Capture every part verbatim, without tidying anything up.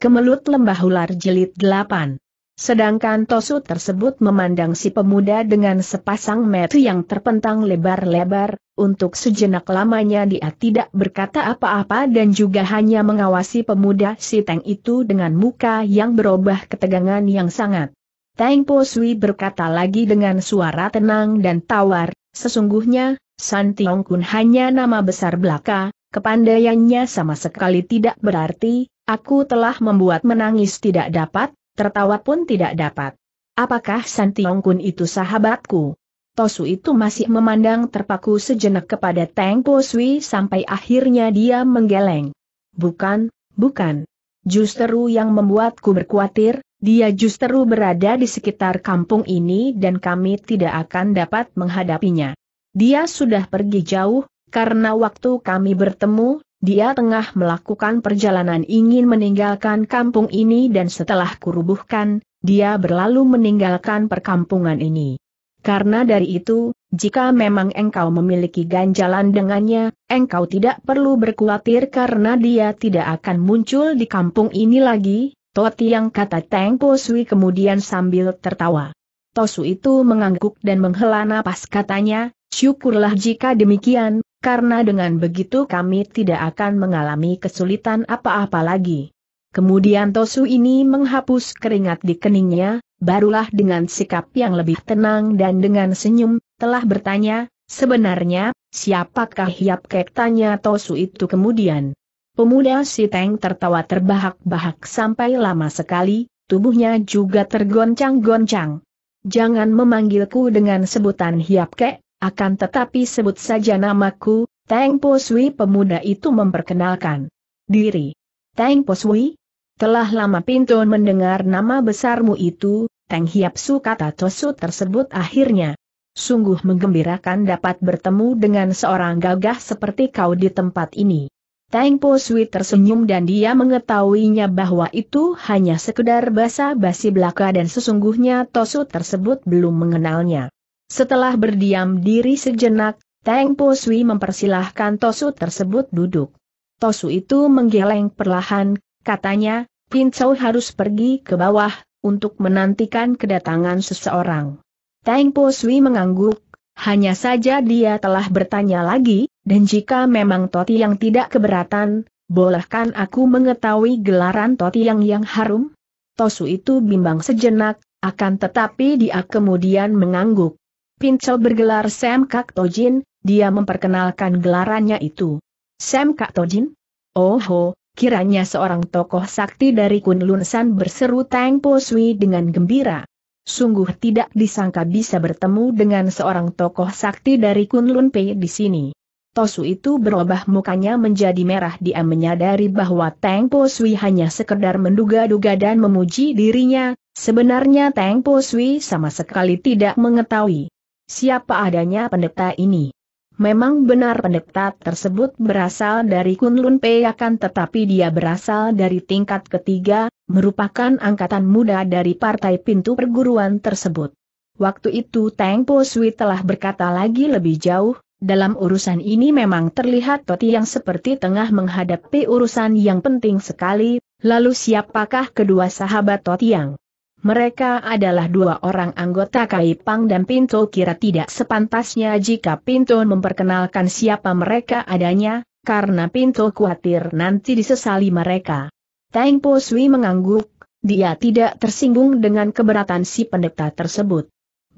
Kemelut Lembah Ular Jilid delapan. Sedangkan Tosu tersebut memandang si pemuda dengan sepasang mata yang terpentang lebar-lebar, untuk sejenak lamanya dia tidak berkata apa-apa dan juga hanya mengawasi pemuda si Teng itu dengan muka yang berubah ketegangan yang sangat. Teng Po Sui berkata lagi dengan suara tenang dan tawar, "Sesungguhnya, San Tiong Kun hanya nama besar belaka, kepandaiannya sama sekali tidak berarti. Aku telah membuat menangis tidak dapat, tertawa pun tidak dapat. Apakah San Tiong Kun itu sahabatku?" Tosu itu masih memandang terpaku sejenak kepada Teng Po Sui sampai akhirnya dia menggeleng. "Bukan, bukan. Justru yang membuatku berkhawatir, dia justru berada di sekitar kampung ini dan kami tidak akan dapat menghadapinya. Dia sudah pergi jauh, karena waktu kami bertemu, dia tengah melakukan perjalanan ingin meninggalkan kampung ini dan setelah kurubuhkan, dia berlalu meninggalkan perkampungan ini. Karena dari itu, jika memang engkau memiliki ganjalan dengannya, engkau tidak perlu berkhawatir karena dia tidak akan muncul di kampung ini lagi." Toti yang kata Teng Po Sui kemudian sambil tertawa. Tosu itu mengangguk dan menghela napas, katanya, "Syukurlah jika demikian, karena dengan begitu kami tidak akan mengalami kesulitan apa-apa lagi." Kemudian Tosu ini menghapus keringat di keningnya, barulah dengan sikap yang lebih tenang dan dengan senyum, telah bertanya, "Sebenarnya, siapakah Hiap Kek?" tanya Tosu itu kemudian. Pemuda si Teng tertawa terbahak-bahak sampai lama sekali, tubuhnya juga tergoncang-goncang. "Jangan memanggilku dengan sebutan Hiap Kek, akan tetapi sebut saja namaku, Teng Po Sui." Pemuda itu memperkenalkan diri. "Teng Po Sui? Telah lama Pinton mendengar nama besarmu itu, Teng Hiap Su," kata Tosu tersebut akhirnya. "Sungguh menggembirakan dapat bertemu dengan seorang gagah seperti kau di tempat ini." Teng Po Sui tersenyum dan dia mengetahuinya bahwa itu hanya sekedar basa-basi belaka dan sesungguhnya Tosu tersebut belum mengenalnya. Setelah berdiam diri sejenak, Teng Po Sui mempersilahkan Tosu tersebut duduk. Tosu itu menggeleng perlahan, katanya, "Pincau harus pergi ke bawah, untuk menantikan kedatangan seseorang." Teng Po Sui mengangguk, hanya saja dia telah bertanya lagi, "Dan jika memang Toti yang tidak keberatan, bolehkan aku mengetahui gelaran Toti yang yang harum?" Tosu itu bimbang sejenak, akan tetapi dia kemudian mengangguk. "Pincau bergelar Sam Kak Tojin," dia memperkenalkan gelarannya itu. "Sam Kak Tojin? Oho, kiranya seorang tokoh sakti dari Kunlun San," berseru Teng Po Sui dengan gembira. "Sungguh tidak disangka bisa bertemu dengan seorang tokoh sakti dari Kunlun P di sini." Tosu itu berubah mukanya menjadi merah, dia menyadari bahwa Teng Po Sui hanya sekedar menduga-duga dan memuji dirinya, sebenarnya Teng Po Sui sama sekali tidak mengetahui siapa adanya pendeta ini. Memang benar pendeta tersebut berasal dari Kunlun P, akan tetapi dia berasal dari tingkat ketiga, merupakan angkatan muda dari partai pintu perguruan tersebut. Waktu itu Teng Po Sui telah berkata lagi lebih jauh, "Dalam urusan ini memang terlihat Toti yang seperti tengah menghadapi urusan yang penting sekali, lalu siapakah kedua sahabat Toti yang?" "Mereka adalah dua orang anggota Kaipang dan Pinto. Kira tidak sepantasnya jika Pinto memperkenalkan siapa mereka adanya, karena Pinto khawatir nanti disesali mereka." Teng Po Sui mengangguk, dia tidak tersinggung dengan keberatan si pendeta tersebut.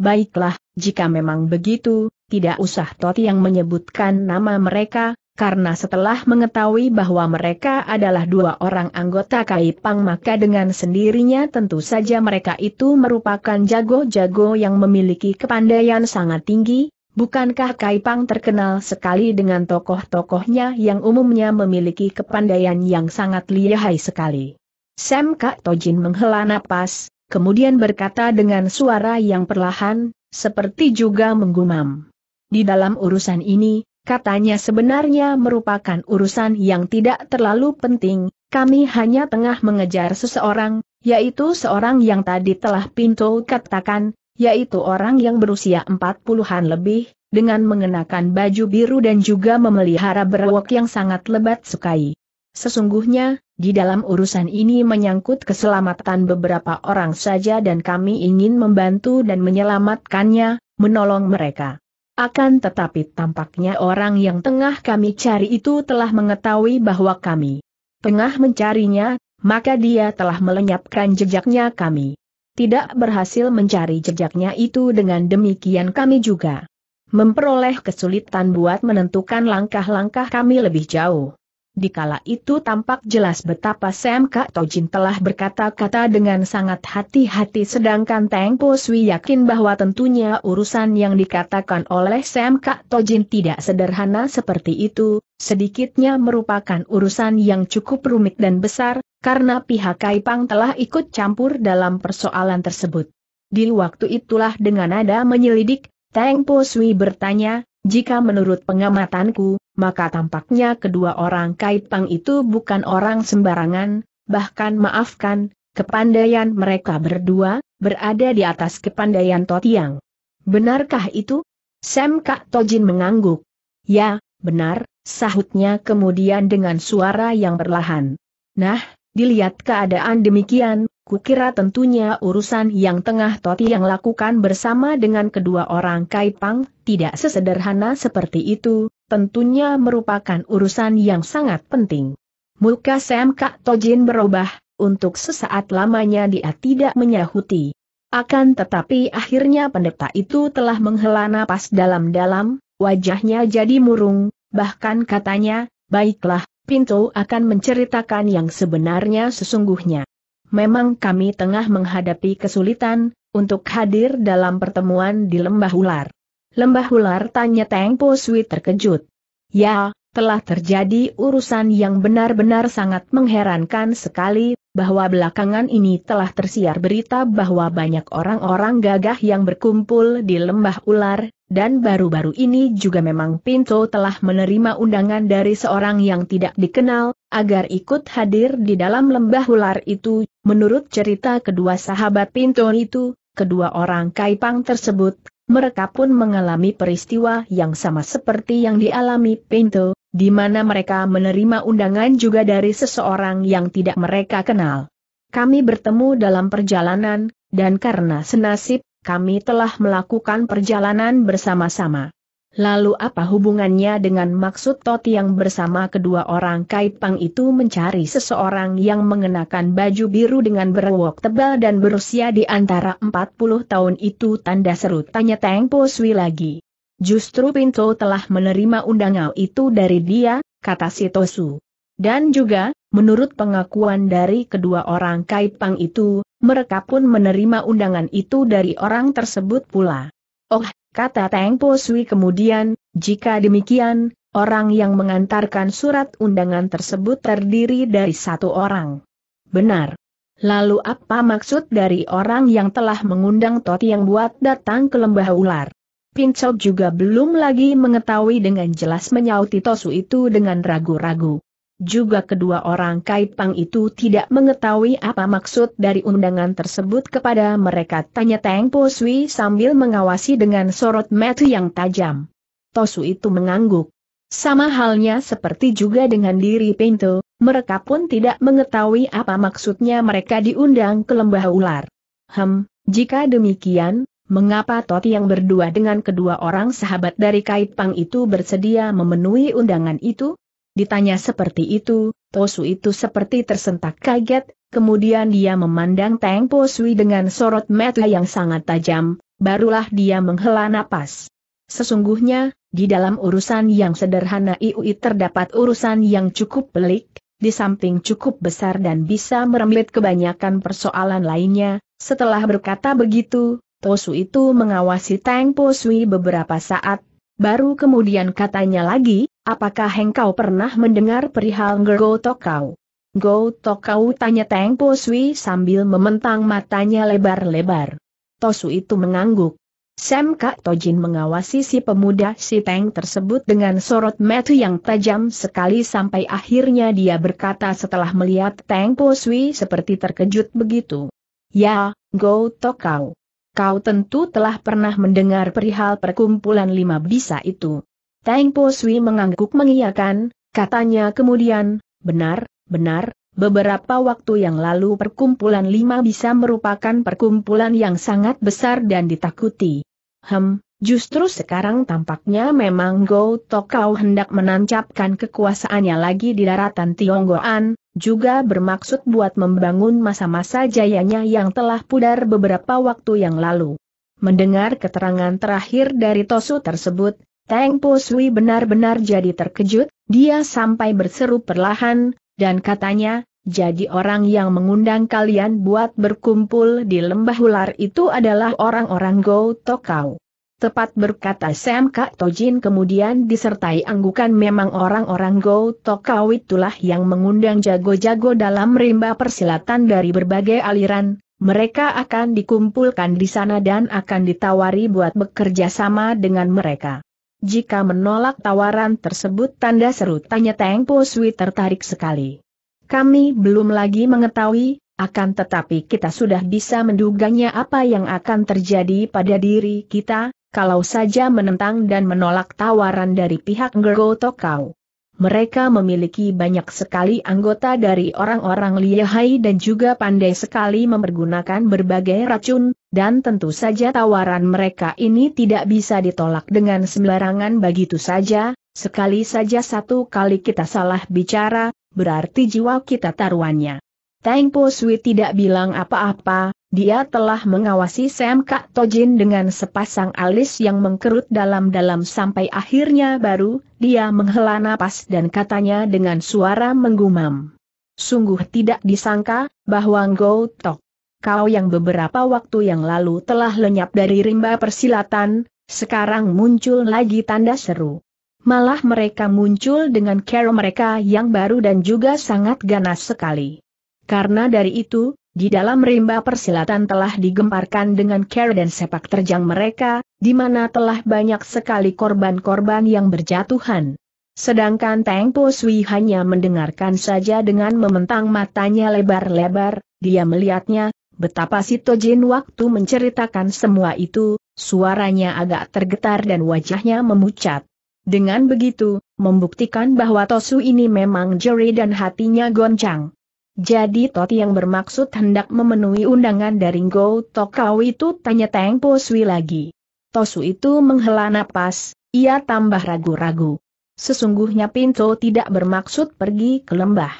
"Baiklah, jika memang begitu, tidak usah Toti yang menyebutkan nama mereka, karena setelah mengetahui bahwa mereka adalah dua orang anggota Kaipang maka dengan sendirinya tentu saja mereka itu merupakan jago-jago yang memiliki kepandaian sangat tinggi. Bukankah Kaipang terkenal sekali dengan tokoh-tokohnya yang umumnya memiliki kepandaian yang sangat lihai sekali?" Sam Kak Tojin menghela napas, kemudian berkata dengan suara yang perlahan, seperti juga menggumam. "Di dalam urusan ini, katanya sebenarnya merupakan urusan yang tidak terlalu penting, kami hanya tengah mengejar seseorang, yaitu seorang yang tadi telah Pinto katakan, yaitu orang yang berusia empat puluhan lebih, dengan mengenakan baju biru dan juga memelihara berwok yang sangat lebat sekali." Sesungguhnya, di dalam urusan ini menyangkut keselamatan beberapa orang saja dan kami ingin membantu dan menyelamatkannya, menolong mereka. Akan tetapi tampaknya orang yang tengah kami cari itu telah mengetahui bahwa kami tengah mencarinya, maka dia telah melenyapkan jejaknya kami. Tidak berhasil mencari jejaknya itu, dengan demikian kami juga memperoleh kesulitan buat menentukan langkah-langkah kami lebih jauh. Dikala itu tampak jelas betapa Sam Kak Tojin telah berkata-kata dengan sangat hati-hati, sedangkan Teng Po Sui yakin bahwa tentunya urusan yang dikatakan oleh Sam Kak Tojin tidak sederhana seperti itu, sedikitnya merupakan urusan yang cukup rumit dan besar, karena pihak Kaipang telah ikut campur dalam persoalan tersebut. Di waktu itulah dengan nada menyelidik, Teng Po Sui bertanya, jika menurut pengamatanku, maka tampaknya kedua orang Kaipang itu bukan orang sembarangan, bahkan maafkan, kepandaian mereka berdua berada di atas kepandaian Totiang. Benarkah itu? Sam Kak Tojin mengangguk. Ya, benar, sahutnya kemudian dengan suara yang perlahan. Nah, dilihat keadaan demikian, kukira tentunya urusan yang tengah Totiang lakukan bersama dengan kedua orang Kaipang tidak sesederhana seperti itu. Tentunya merupakan urusan yang sangat penting. Muka Sam Kak Tojin berubah, untuk sesaat lamanya dia tidak menyahuti. Akan tetapi akhirnya pendeta itu telah menghela napas dalam-dalam, wajahnya jadi murung, bahkan katanya, baiklah, Pinto akan menceritakan yang sebenarnya sesungguhnya. Memang kami tengah menghadapi kesulitan, untuk hadir dalam pertemuan di Lembah Ular. Lembah Ular? Tanya Teng Po Sui terkejut. Ya, telah terjadi urusan yang benar-benar sangat mengherankan sekali, bahwa belakangan ini telah tersiar berita bahwa banyak orang-orang gagah yang berkumpul di Lembah Ular, dan baru-baru ini juga memang Pinto telah menerima undangan dari seorang yang tidak dikenal, agar ikut hadir di dalam Lembah Ular itu. Menurut cerita kedua sahabat Pinto itu, kedua orang Kaipang tersebut, mereka pun mengalami peristiwa yang sama seperti yang dialami Pinto, di mana mereka menerima undangan juga dari seseorang yang tidak mereka kenal. Kami bertemu dalam perjalanan, dan karena senasib, kami telah melakukan perjalanan bersama-sama. Lalu apa hubungannya dengan maksud Toti yang bersama kedua orang Kaipang itu mencari seseorang yang mengenakan baju biru dengan berwok tebal dan berusia di antara empat puluh tahun itu? Tanda seru, tanya Teng Po Sui lagi. Justru Pinto telah menerima undangan itu dari dia, kata si Tosu. Dan juga, menurut pengakuan dari kedua orang Kaipang itu, mereka pun menerima undangan itu dari orang tersebut pula. Oh, kata Teng Po Sui kemudian, jika demikian, orang yang mengantarkan surat undangan tersebut terdiri dari satu orang. Benar. Lalu apa maksud dari orang yang telah mengundang Toti yang buat datang ke Lembah Ular? Pinco juga belum lagi mengetahui dengan jelas, menyauti Tosu itu dengan ragu-ragu. Juga kedua orang Kaipang itu tidak mengetahui apa maksud dari undangan tersebut kepada mereka, tanya Teng Po Sui sambil mengawasi dengan sorot mata yang tajam. Tosu itu mengangguk. Sama halnya seperti juga dengan diri Pinto, mereka pun tidak mengetahui apa maksudnya mereka diundang ke Lembah Ular. Hem, jika demikian, mengapa Toti yang berdua dengan kedua orang sahabat dari Kaipang itu bersedia memenuhi undangan itu? Ditanya seperti itu, Tosu itu seperti tersentak kaget, kemudian dia memandang Teng Po Sui dengan sorot mata yang sangat tajam, barulah dia menghela napas. Sesungguhnya, di dalam urusan yang sederhana ini terdapat urusan yang cukup pelik, di samping cukup besar dan bisa merembet kebanyakan persoalan lainnya. Setelah berkata begitu, Tosu itu mengawasi Teng Po Sui beberapa saat, baru kemudian katanya lagi, apakah engkau pernah mendengar perihal Go Tokau? Go Tokau? Tanya Teng Po Sui sambil mementang matanya lebar-lebar. Tosu itu mengangguk. Sam Kak Tojin mengawasi si pemuda si Teng tersebut dengan sorot mata yang tajam sekali sampai akhirnya dia berkata setelah melihat Teng Po Sui seperti terkejut begitu. Ya, Go Tokau. Kau tentu telah pernah mendengar perihal perkumpulan lima bisa itu. Teng Po Sui mengangguk mengiyakan, katanya kemudian, Benar, benar, beberapa waktu yang lalu perkumpulan lima bisa merupakan perkumpulan yang sangat besar dan ditakuti. Hem, justru sekarang tampaknya memang Go Tokau hendak menancapkan kekuasaannya lagi di daratan Tionggoan, juga bermaksud buat membangun masa-masa jayanya yang telah pudar beberapa waktu yang lalu. Mendengar keterangan terakhir dari Tosu tersebut, Teng Po Sui benar-benar jadi terkejut. Dia sampai berseru perlahan, dan katanya, jadi orang yang mengundang kalian buat berkumpul di Lembah Ular itu adalah orang-orang Go Tokau. Tepat, berkata Sam Kak Tojin kemudian disertai anggukan. Memang orang-orang Go Tokau itulah yang mengundang jago-jago dalam rimba persilatan dari berbagai aliran. Mereka akan dikumpulkan di sana dan akan ditawari buat bekerja sama dengan mereka. Jika menolak tawaran tersebut, tanda seru, tanya Teng Po Sui tertarik sekali. Kami belum lagi mengetahui, akan tetapi kita sudah bisa menduganya apa yang akan terjadi pada diri kita, kalau saja menentang dan menolak tawaran dari pihak Go Tokau. Mereka memiliki banyak sekali anggota dari orang-orang lihai dan juga pandai sekali mempergunakan berbagai racun, dan tentu saja tawaran mereka ini tidak bisa ditolak dengan sembarangan begitu saja. Sekali saja satu kali kita salah bicara, berarti jiwa kita taruhannya. Teng Po Sui tidak bilang apa-apa, dia telah mengawasi Sam Kak Tojin dengan sepasang alis yang mengkerut dalam-dalam sampai akhirnya baru dia menghela napas dan katanya dengan suara menggumam. Sungguh tidak disangka bahwa Go Tok Kau yang beberapa waktu yang lalu telah lenyap dari rimba persilatan, sekarang muncul lagi, tanda seru. Malah mereka muncul dengan cara mereka yang baru dan juga sangat ganas sekali. Karena dari itu, di dalam rimba persilatan telah digemparkan dengan cara dan sepak terjang mereka, di mana telah banyak sekali korban-korban yang berjatuhan. Sedangkan Teng Po Sui hanya mendengarkan saja dengan mementang matanya lebar-lebar. Dia melihatnya, betapa si Tojin waktu menceritakan semua itu, suaranya agak tergetar dan wajahnya memucat. Dengan begitu, membuktikan bahwa Tosu ini memang jeri dan hatinya goncang. Jadi Toti yang bermaksud hendak memenuhi undangan dari Go Tokau itu, tanya Teng Po Sui lagi. Tosu itu menghela napas, ia tambah ragu-ragu. Sesungguhnya Pinto tidak bermaksud pergi ke Lembah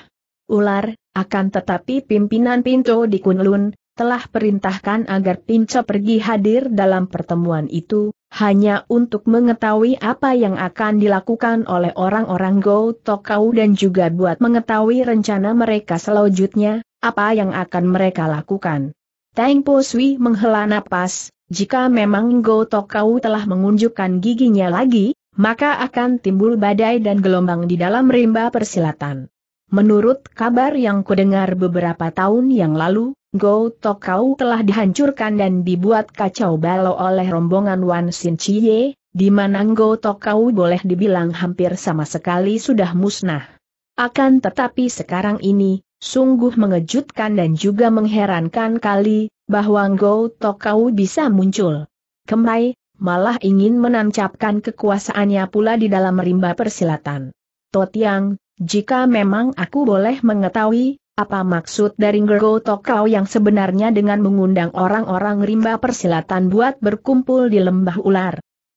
Ular, akan tetapi pimpinan Pinto di Kunlun telah perintahkan agar Pinto pergi hadir dalam pertemuan itu, hanya untuk mengetahui apa yang akan dilakukan oleh orang-orang Go Tokau dan juga buat mengetahui rencana mereka selanjutnya, apa yang akan mereka lakukan. Teng Po Sui menghela napas, jika memang Go Tokau telah mengunjukkan giginya lagi, maka akan timbul badai dan gelombang di dalam rimba persilatan. Menurut kabar yang kudengar beberapa tahun yang lalu, Go Tokau telah dihancurkan dan dibuat kacau balau oleh rombongan Wan Sin Chie, di mana Go Tokau boleh dibilang hampir sama sekali sudah musnah. Akan tetapi sekarang ini, sungguh mengejutkan dan juga mengherankan kali, bahwa Go Tokau bisa muncul kembali, malah ingin menancapkan kekuasaannya pula di dalam rimba persilatan. Totiang, jika memang aku boleh mengetahui, apa maksud dari Go Tokau yang sebenarnya dengan mengundang orang-orang rimba persilatan buat berkumpul di Lembah Ular?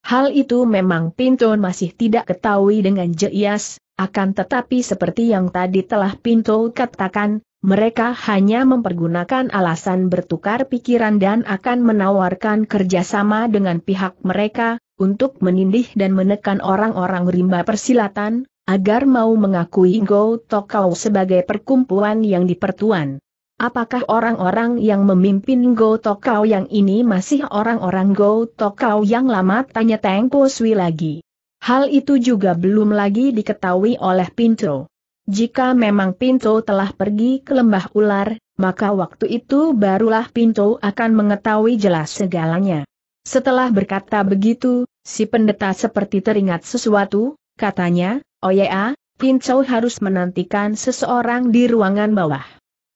Hal itu memang Pinto masih tidak ketahui dengan jelas, akan tetapi seperti yang tadi telah Pinto katakan, mereka hanya mempergunakan alasan bertukar pikiran dan akan menawarkan kerjasama dengan pihak mereka, untuk menindih dan menekan orang-orang rimba persilatan, agar mau mengakui Go Tokau sebagai perkumpulan yang dipertuan. Apakah orang-orang yang memimpin Go Tokau yang ini masih orang-orang Go Tokau yang lama, tanya Teng Po Sui lagi. Hal itu juga belum lagi diketahui oleh Pinto. Jika memang Pinto telah pergi ke Lembah Ular, maka waktu itu barulah Pinto akan mengetahui jelas segalanya. Setelah berkata begitu, si pendeta seperti teringat sesuatu, katanya, oh ya, Pinto harus menantikan seseorang di ruangan bawah.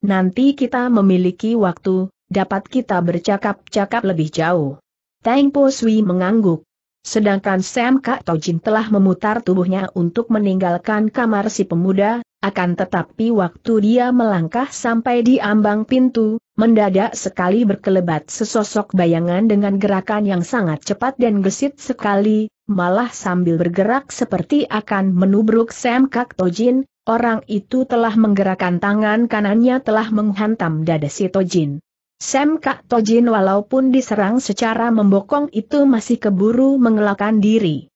Nanti kita memiliki waktu, dapat kita bercakap-cakap lebih jauh. Teng Po Sui mengangguk. Sedangkan Sam Kak Tojin telah memutar tubuhnya untuk meninggalkan kamar si pemuda, Akan tetapi waktu dia melangkah sampai di ambang pintu, mendadak sekali berkelebat sesosok bayangan dengan gerakan yang sangat cepat dan gesit sekali, malah sambil bergerak seperti akan menubruk Sam Kak Tojin. Orang itu telah menggerakkan tangan kanannya telah menghantam dada si Tojin. Sam Kak Tojin walaupun diserang secara membokong itu masih keburu mengelakkan diri.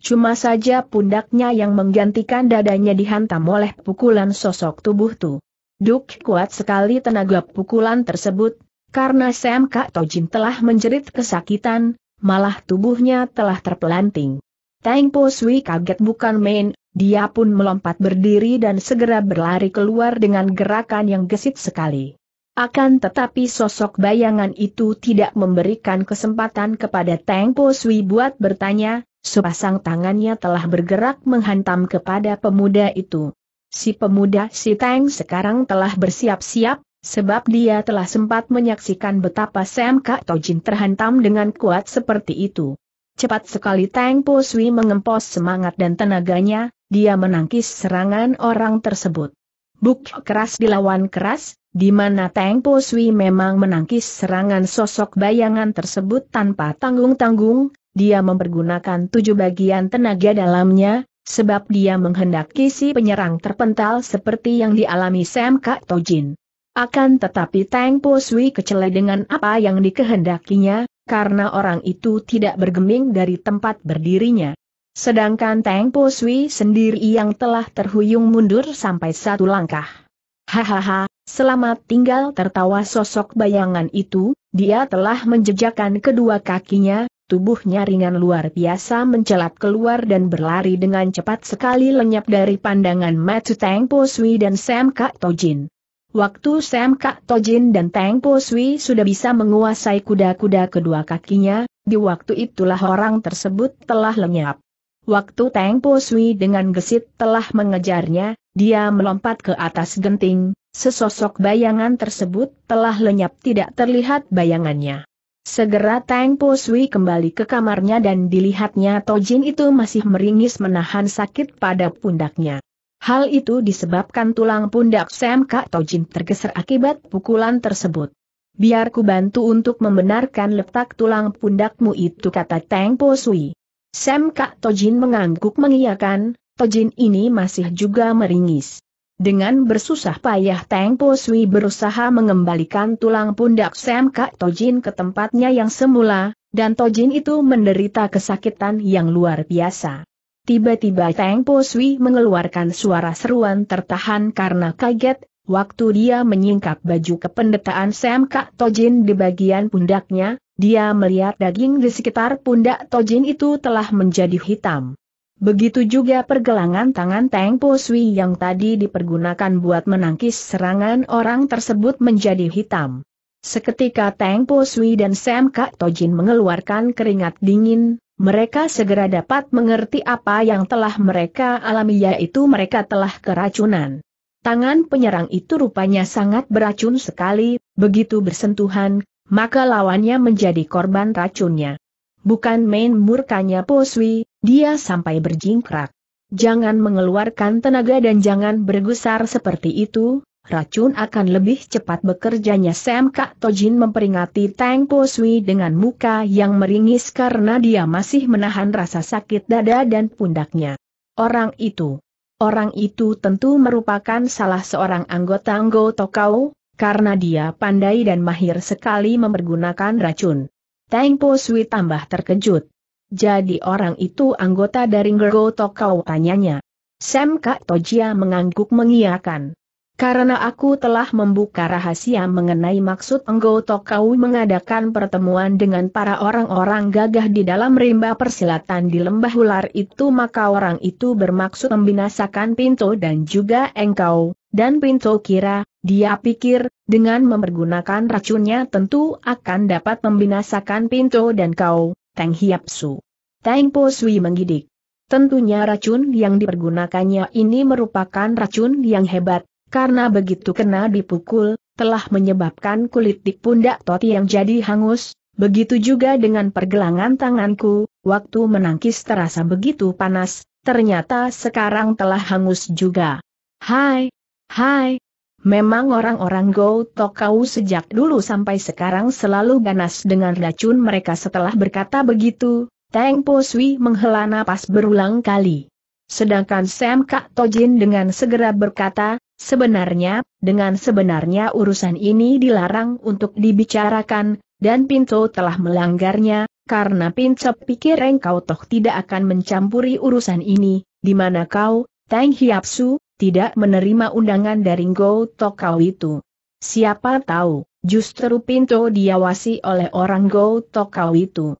Cuma saja pundaknya yang menggantikan dadanya dihantam oleh pukulan sosok tubuh itu. Duk kuat sekali tenaga pukulan tersebut, karena Sam Kak Tojin telah menjerit kesakitan, malah tubuhnya telah terpelanting. Tang Po Swee kaget bukan main. Dia pun melompat berdiri dan segera berlari keluar dengan gerakan yang gesit sekali. Akan tetapi sosok bayangan itu tidak memberikan kesempatan kepada Tang Po Swee buat bertanya, sepasang tangannya telah bergerak menghantam kepada pemuda itu. Si pemuda si Tang sekarang telah bersiap-siap, sebab dia telah sempat menyaksikan betapa Sam Kak Tojin terhantam dengan kuat seperti itu. Cepat sekali Tang Po Swee mengempos semangat dan tenaganya, dia menangkis serangan orang tersebut. Buk keras dilawan keras, di mana Tang Po Swee memang menangkis serangan sosok bayangan tersebut tanpa tanggung-tanggung, dia mempergunakan tujuh bagian tenaga dalamnya, sebab dia menghendaki si penyerang terpental seperti yang dialami Sam Kak Tojin. Akan tetapi Tang Po Swee kecele dengan apa yang dikehendakinya, karena orang itu tidak bergeming dari tempat berdirinya. Sedangkan Tang Po Swee sendiri yang telah terhuyung mundur sampai satu langkah. Hahaha, selamat tinggal tertawa sosok bayangan itu, dia telah menjejakkan kedua kakinya, tubuhnya ringan luar biasa mencelat keluar dan berlari dengan cepat sekali lenyap dari pandangan mata Tang Po Swee dan Sam Kak Tojin. Waktu Sam Kak Tojin dan Tang Po Swee sudah bisa menguasai kuda-kuda kedua kakinya, di waktu itulah orang tersebut telah lenyap. Waktu Tang Po Swee dengan gesit telah mengejarnya, dia melompat ke atas genting, sesosok bayangan tersebut telah lenyap tidak terlihat bayangannya. Segera Tang Po Swee kembali ke kamarnya dan dilihatnya Tojin itu masih meringis menahan sakit pada pundaknya. Hal itu disebabkan tulang pundak Sam Kak Tojin tergeser akibat pukulan tersebut. "Biar ku bantu untuk membenarkan letak tulang pundakmu itu," kata Tang Po Swee. Sam Kak Tojin mengangguk mengiyakan, Tojin ini masih juga meringis. Dengan bersusah payah Tang Po Swee berusaha mengembalikan tulang pundak Sam Kak Tojin ke tempatnya yang semula, dan Tojin itu menderita kesakitan yang luar biasa. Tiba-tiba Tang Po Swee mengeluarkan suara seruan tertahan karena kaget, waktu dia menyingkap baju kependetaan Sam Kak Tojin di bagian pundaknya, dia melihat daging di sekitar pundak Tojin itu telah menjadi hitam. Begitu juga pergelangan tangan Tang Po Swee yang tadi dipergunakan buat menangkis serangan orang tersebut menjadi hitam. Seketika Tang Po Swee dan Sam Kak Tojin mengeluarkan keringat dingin. Mereka segera dapat mengerti apa yang telah mereka alami, yaitu mereka telah keracunan. Tangan penyerang itu rupanya sangat beracun sekali, begitu bersentuhan, maka lawannya menjadi korban racunnya. Bukan main murkanya Po Swee, dia sampai berjingkrak. "Jangan mengeluarkan tenaga dan jangan bergusar seperti itu, racun akan lebih cepat bekerjanya." Sam Kak Tojin memperingati Tang Po Swee dengan muka yang meringis karena dia masih menahan rasa sakit dada dan pundaknya. Orang itu, orang itu tentu merupakan salah seorang anggota-anggota kau, karena dia pandai dan mahir sekali mempergunakan racun. Tang Po Swee tambah terkejut. "Jadi orang itu anggota dari anggota kau?" tanyanya. Sam Kak Tojin mengangguk mengiyakan. "Karena aku telah membuka rahasia mengenai maksud anggota kau mengadakan pertemuan dengan para orang-orang gagah di dalam rimba persilatan di Lembah Ular itu, maka orang itu bermaksud membinasakan Pinto dan juga engkau, dan Pinto kira, dia pikir, dengan mempergunakan racunnya tentu akan dapat membinasakan Pinto dan kau, Tang Hiap Su." Tang Po Swee menggidik. Tentunya racun yang dipergunakannya ini merupakan racun yang hebat. Karena begitu kena dipukul, telah menyebabkan kulit di pundak Toti yang jadi hangus, begitu juga dengan pergelangan tanganku, waktu menangkis terasa begitu panas, ternyata sekarang telah hangus juga. Hai, hai, memang orang-orang Go Tokau sejak dulu sampai sekarang selalu ganas dengan racun mereka. Setelah berkata begitu, Teng Po Sui menghela napas berulang kali. Sedangkan Sam Kak Tojin dengan segera berkata, sebenarnya, dengan sebenarnya urusan ini dilarang untuk dibicarakan, dan Pinto telah melanggarnya, karena Pinto pikir engkau toh tidak akan mencampuri urusan ini, di mana kau, Teng Hiapsu, tidak menerima undangan dari Go Tokau itu. Siapa tahu, justru Pinto diawasi oleh orang Go Tokau itu.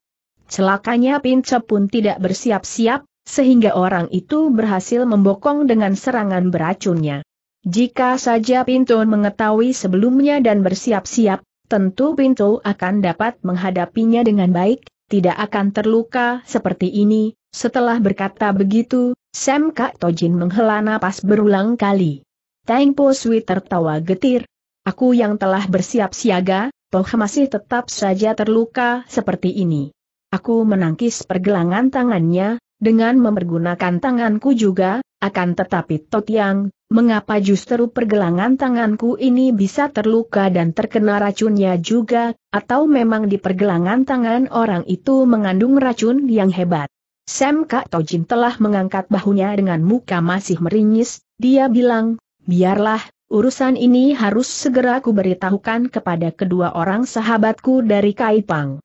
Celakanya Pinto pun tidak bersiap-siap, sehingga orang itu berhasil membokong dengan serangan beracunnya. Jika saja Pinto mengetahui sebelumnya dan bersiap-siap, tentu Pinto akan dapat menghadapinya dengan baik, tidak akan terluka seperti ini. Setelah berkata begitu, Sam Kak Tojin menghela napas berulang kali. Teng Po Sui tertawa getir. Aku yang telah bersiap siaga, toh masih tetap saja terluka seperti ini. Aku menangkis pergelangan tangannya, dengan mempergunakan tanganku juga, akan tetapi Totiang, mengapa justru pergelangan tanganku ini bisa terluka dan terkena racunnya juga, atau memang di pergelangan tangan orang itu mengandung racun yang hebat? Sam Kak Tojin telah mengangkat bahunya dengan muka masih meringis, dia bilang, biarlah, urusan ini harus segera kuberitahukan kepada kedua orang sahabatku dari Kaipang.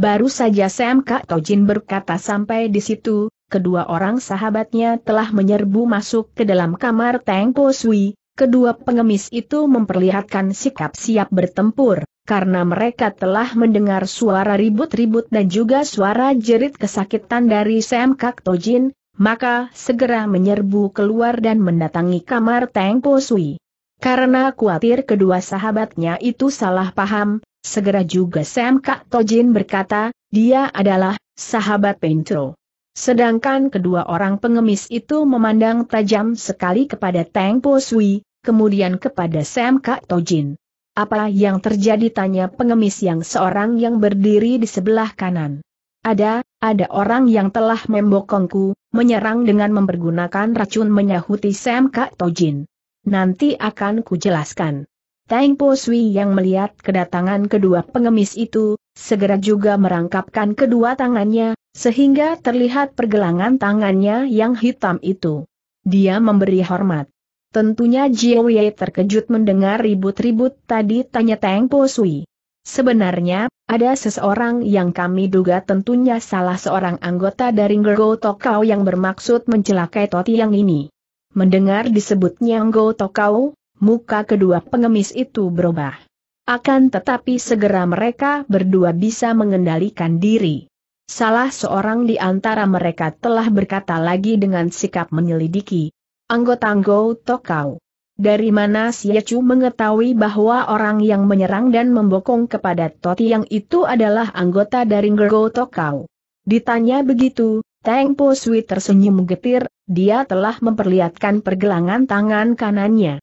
Baru saja Sam Kak Tojin berkata sampai di situ, kedua orang sahabatnya telah menyerbu masuk ke dalam kamar Teng Po Sui. Kedua pengemis itu memperlihatkan sikap siap bertempur, karena mereka telah mendengar suara ribut-ribut dan juga suara jerit kesakitan dari Sam Kak Tojin, maka segera menyerbu keluar dan mendatangi kamar Teng Po Sui. Karena khawatir kedua sahabatnya itu salah paham, segera juga Sam Kak Tojin berkata, dia adalah sahabat Pinto. Sedangkan kedua orang pengemis itu memandang tajam sekali kepada Teng Po Sui, kemudian kepada Sam Kak Tojin. Apa yang terjadi? Tanya pengemis yang seorang yang berdiri di sebelah kanan. Ada, ada orang yang telah membokongku, menyerang dengan mempergunakan racun, menyahuti Sam Kak Tojin. Nanti akan kujelaskan. Teng Po Sui yang melihat kedatangan kedua pengemis itu, segera juga merangkapkan kedua tangannya, sehingga terlihat pergelangan tangannya yang hitam itu. Dia memberi hormat. Tentunya Jiao Ye terkejut mendengar ribut-ribut tadi. Tanya Teng Po Sui, sebenarnya, ada seseorang yang kami duga tentunya salah seorang anggota dari Go Tokau yang bermaksud mencelakai Totiang ini. Mendengar disebutnya Go Tokau, muka kedua pengemis itu berubah. Akan tetapi segera mereka berdua bisa mengendalikan diri. Salah seorang di antara mereka telah berkata lagi dengan sikap menyelidiki. Anggota Go Tokau. Dari mana Siecu mengetahui bahwa orang yang menyerang dan membokong kepada Totiang itu adalah anggota dari Go Tokau? Ditanya begitu, Teng Po Sui tersenyum getir, dia telah memperlihatkan pergelangan tangan kanannya.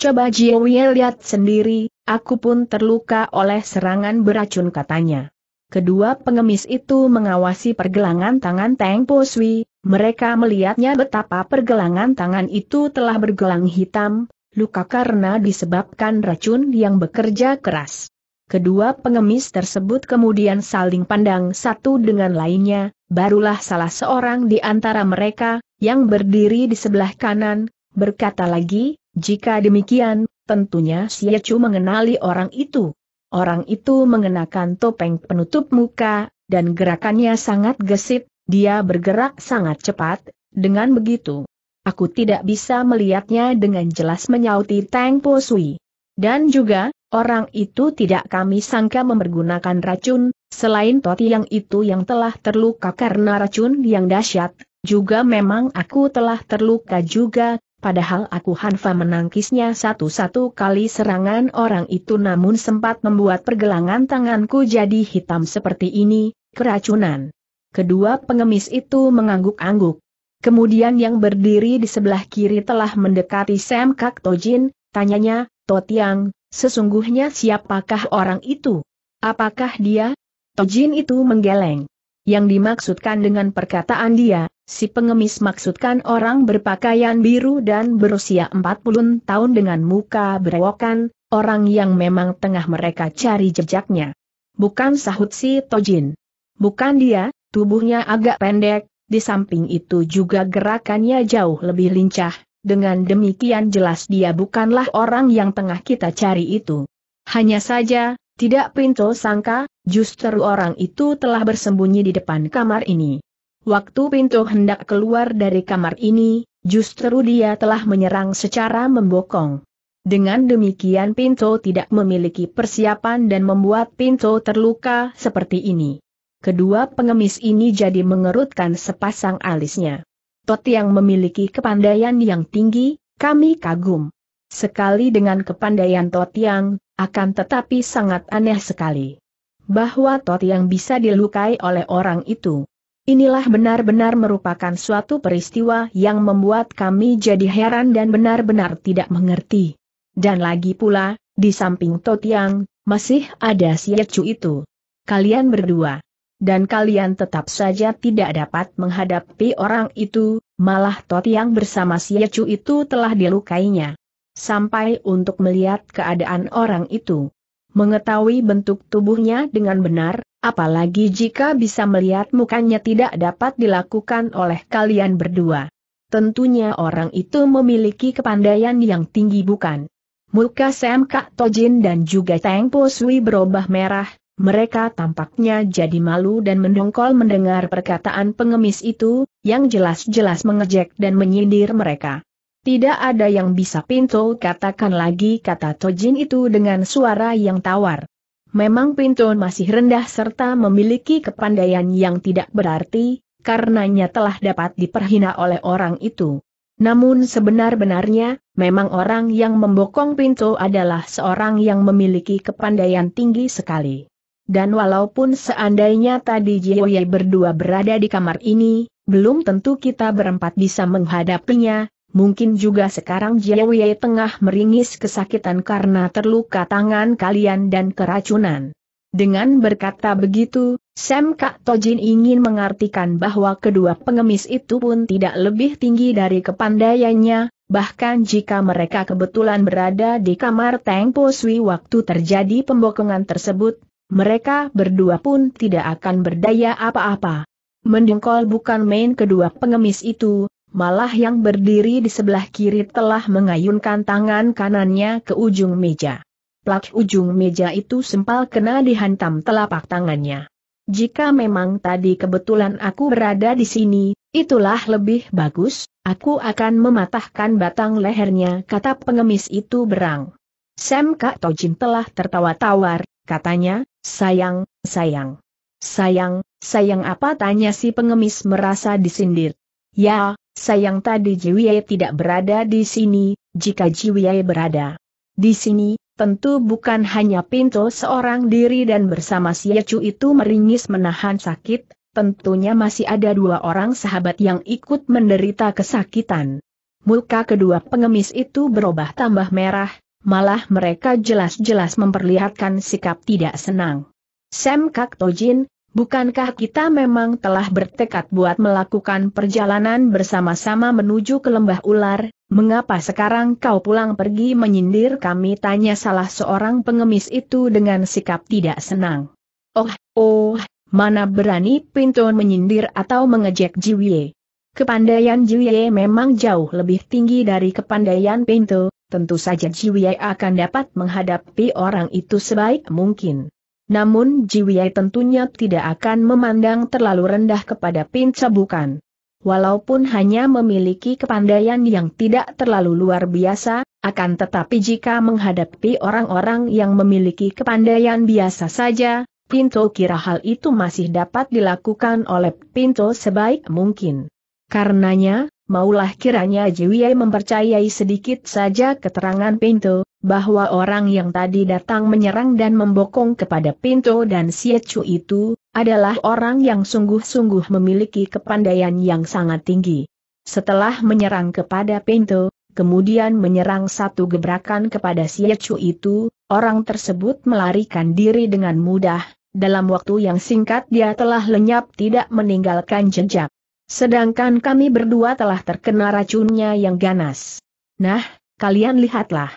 Coba Jiao Ye lihat sendiri, aku pun terluka oleh serangan beracun, katanya. Kedua pengemis itu mengawasi pergelangan tangan Teng Po Sui, mereka melihatnya betapa pergelangan tangan itu telah bergelang hitam, luka karena disebabkan racun yang bekerja keras. Kedua pengemis tersebut kemudian saling pandang satu dengan lainnya, barulah salah seorang di antara mereka, yang berdiri di sebelah kanan, berkata lagi, jika demikian, tentunya Siecu mengenali orang itu. Orang itu mengenakan topeng penutup muka, dan gerakannya sangat gesit, dia bergerak sangat cepat, dengan begitu. Aku tidak bisa melihatnya dengan jelas, menyauti Teng Po Sui. Dan juga, orang itu tidak kami sangka mempergunakan racun, selain Totiang itu yang telah terluka karena racun yang dahsyat, juga memang aku telah terluka juga. Padahal aku hanfa menangkisnya satu-satu kali serangan orang itu, namun sempat membuat pergelangan tanganku jadi hitam seperti ini, keracunan. Kedua pengemis itu mengangguk-angguk. Kemudian yang berdiri di sebelah kiri telah mendekati Sam Kak Tojin, tanyanya, Totiang, sesungguhnya siapakah orang itu? Apakah dia? Tojin itu menggeleng. Yang dimaksudkan dengan perkataan dia, si pengemis maksudkan orang berpakaian biru dan berusia empat puluh tahun dengan muka berewokan, orang yang memang tengah mereka cari jejaknya. Bukan, sahut si Tojin. Bukan dia, tubuhnya agak pendek, di samping itu juga gerakannya jauh lebih lincah, dengan demikian jelas dia bukanlah orang yang tengah kita cari itu. Hanya saja, tidak Pinto sangka, justru orang itu telah bersembunyi di depan kamar ini. Waktu Pinto hendak keluar dari kamar ini, justru dia telah menyerang secara membokong. Dengan demikian Pinto tidak memiliki persiapan dan membuat Pinto terluka seperti ini. Kedua pengemis ini jadi mengerutkan sepasang alisnya. Tot yang memiliki kepandaian yang tinggi, kami kagum sekali dengan kepandaian Tot yang, akan tetapi sangat aneh sekali bahwa Tot yang bisa dilukai oleh orang itu. Inilah benar-benar merupakan suatu peristiwa yang membuat kami jadi heran dan benar-benar tidak mengerti. Dan lagi pula, di samping Tot yang, masih ada si Yecu itu. Kalian berdua. Dan kalian tetap saja tidak dapat menghadapi orang itu, malah Tot yang bersama si Yecu itu telah dilukainya. Sampai untuk melihat keadaan orang itu. Mengetahui bentuk tubuhnya dengan benar, apalagi jika bisa melihat mukanya tidak dapat dilakukan oleh kalian berdua. Tentunya orang itu memiliki kepandaian yang tinggi, bukan? Muka Sam Kak Tojin dan juga Teng Po Sui berubah merah, mereka tampaknya jadi malu dan mendongkol mendengar perkataan pengemis itu, yang jelas-jelas mengejek dan menyindir mereka. Tidak ada yang bisa Pinto katakan lagi, kata Tojin itu dengan suara yang tawar. Memang Pinto masih rendah serta memiliki kepandaian yang tidak berarti, karenanya telah dapat diperhina oleh orang itu. Namun sebenar-benarnya, memang orang yang membokong Pinto adalah seorang yang memiliki kepandaian tinggi sekali. Dan walaupun seandainya tadi Jioye berdua berada di kamar ini, belum tentu kita berempat bisa menghadapinya. Mungkin juga sekarang Jiewie tengah meringis kesakitan karena terluka tangan kalian dan keracunan. Dengan berkata begitu, Sam Kak Tojin ingin mengartikan bahwa kedua pengemis itu pun tidak lebih tinggi dari kepandaiannya, bahkan jika mereka kebetulan berada di kamar Teng Po Sui waktu terjadi pembokongan tersebut, mereka berdua pun tidak akan berdaya apa-apa. Mendengkol bukan main kedua pengemis itu. Malah yang berdiri di sebelah kiri telah mengayunkan tangan kanannya ke ujung meja. Plak, ujung meja itu sempal kena dihantam telapak tangannya. Jika memang tadi kebetulan aku berada di sini, itulah lebih bagus, aku akan mematahkan batang lehernya, kata pengemis itu berang. Sam Kak Tojin telah tertawa tawar, katanya, sayang, sayang. Sayang, sayang apa, tanya si pengemis merasa disindir. Ya, sayang tadi Jiwie tidak berada di sini, jika Jiwie berada di sini, tentu bukan hanya Pinto seorang diri dan bersama si Yecu itu meringis menahan sakit, tentunya masih ada dua orang sahabat yang ikut menderita kesakitan. Muka kedua pengemis itu berubah tambah merah, malah mereka jelas-jelas memperlihatkan sikap tidak senang. Sam Kak Tojin, bukankah kita memang telah bertekad buat melakukan perjalanan bersama-sama menuju ke lembah ular, mengapa sekarang kau pulang pergi menyindir kami, tanya salah seorang pengemis itu dengan sikap tidak senang. Oh, oh, mana berani Pinto menyindir atau mengejek Jiwie. Kepandaian Jiwie memang jauh lebih tinggi dari kepandaian Pinto, tentu saja Jiwie akan dapat menghadapi orang itu sebaik mungkin. Namun Jiwie tentunya tidak akan memandang terlalu rendah kepada Pinto, bukan? Walaupun hanya memiliki kepandaian yang tidak terlalu luar biasa, akan tetapi jika menghadapi orang-orang yang memiliki kepandaian biasa saja, Pinto kira hal itu masih dapat dilakukan oleh Pinto sebaik mungkin. Karenanya, maulah kiranya Jiwie mempercayai sedikit saja keterangan Pinto, bahwa orang yang tadi datang menyerang dan membokong kepada Pinto dan Siecu itu, adalah orang yang sungguh-sungguh memiliki kepandaian yang sangat tinggi. Setelah menyerang kepada Pinto, kemudian menyerang satu gebrakan kepada Siecu itu, orang tersebut melarikan diri dengan mudah, dalam waktu yang singkat dia telah lenyap tidak meninggalkan jejak. Sedangkan kami berdua telah terkena racunnya yang ganas. Nah, kalian lihatlah.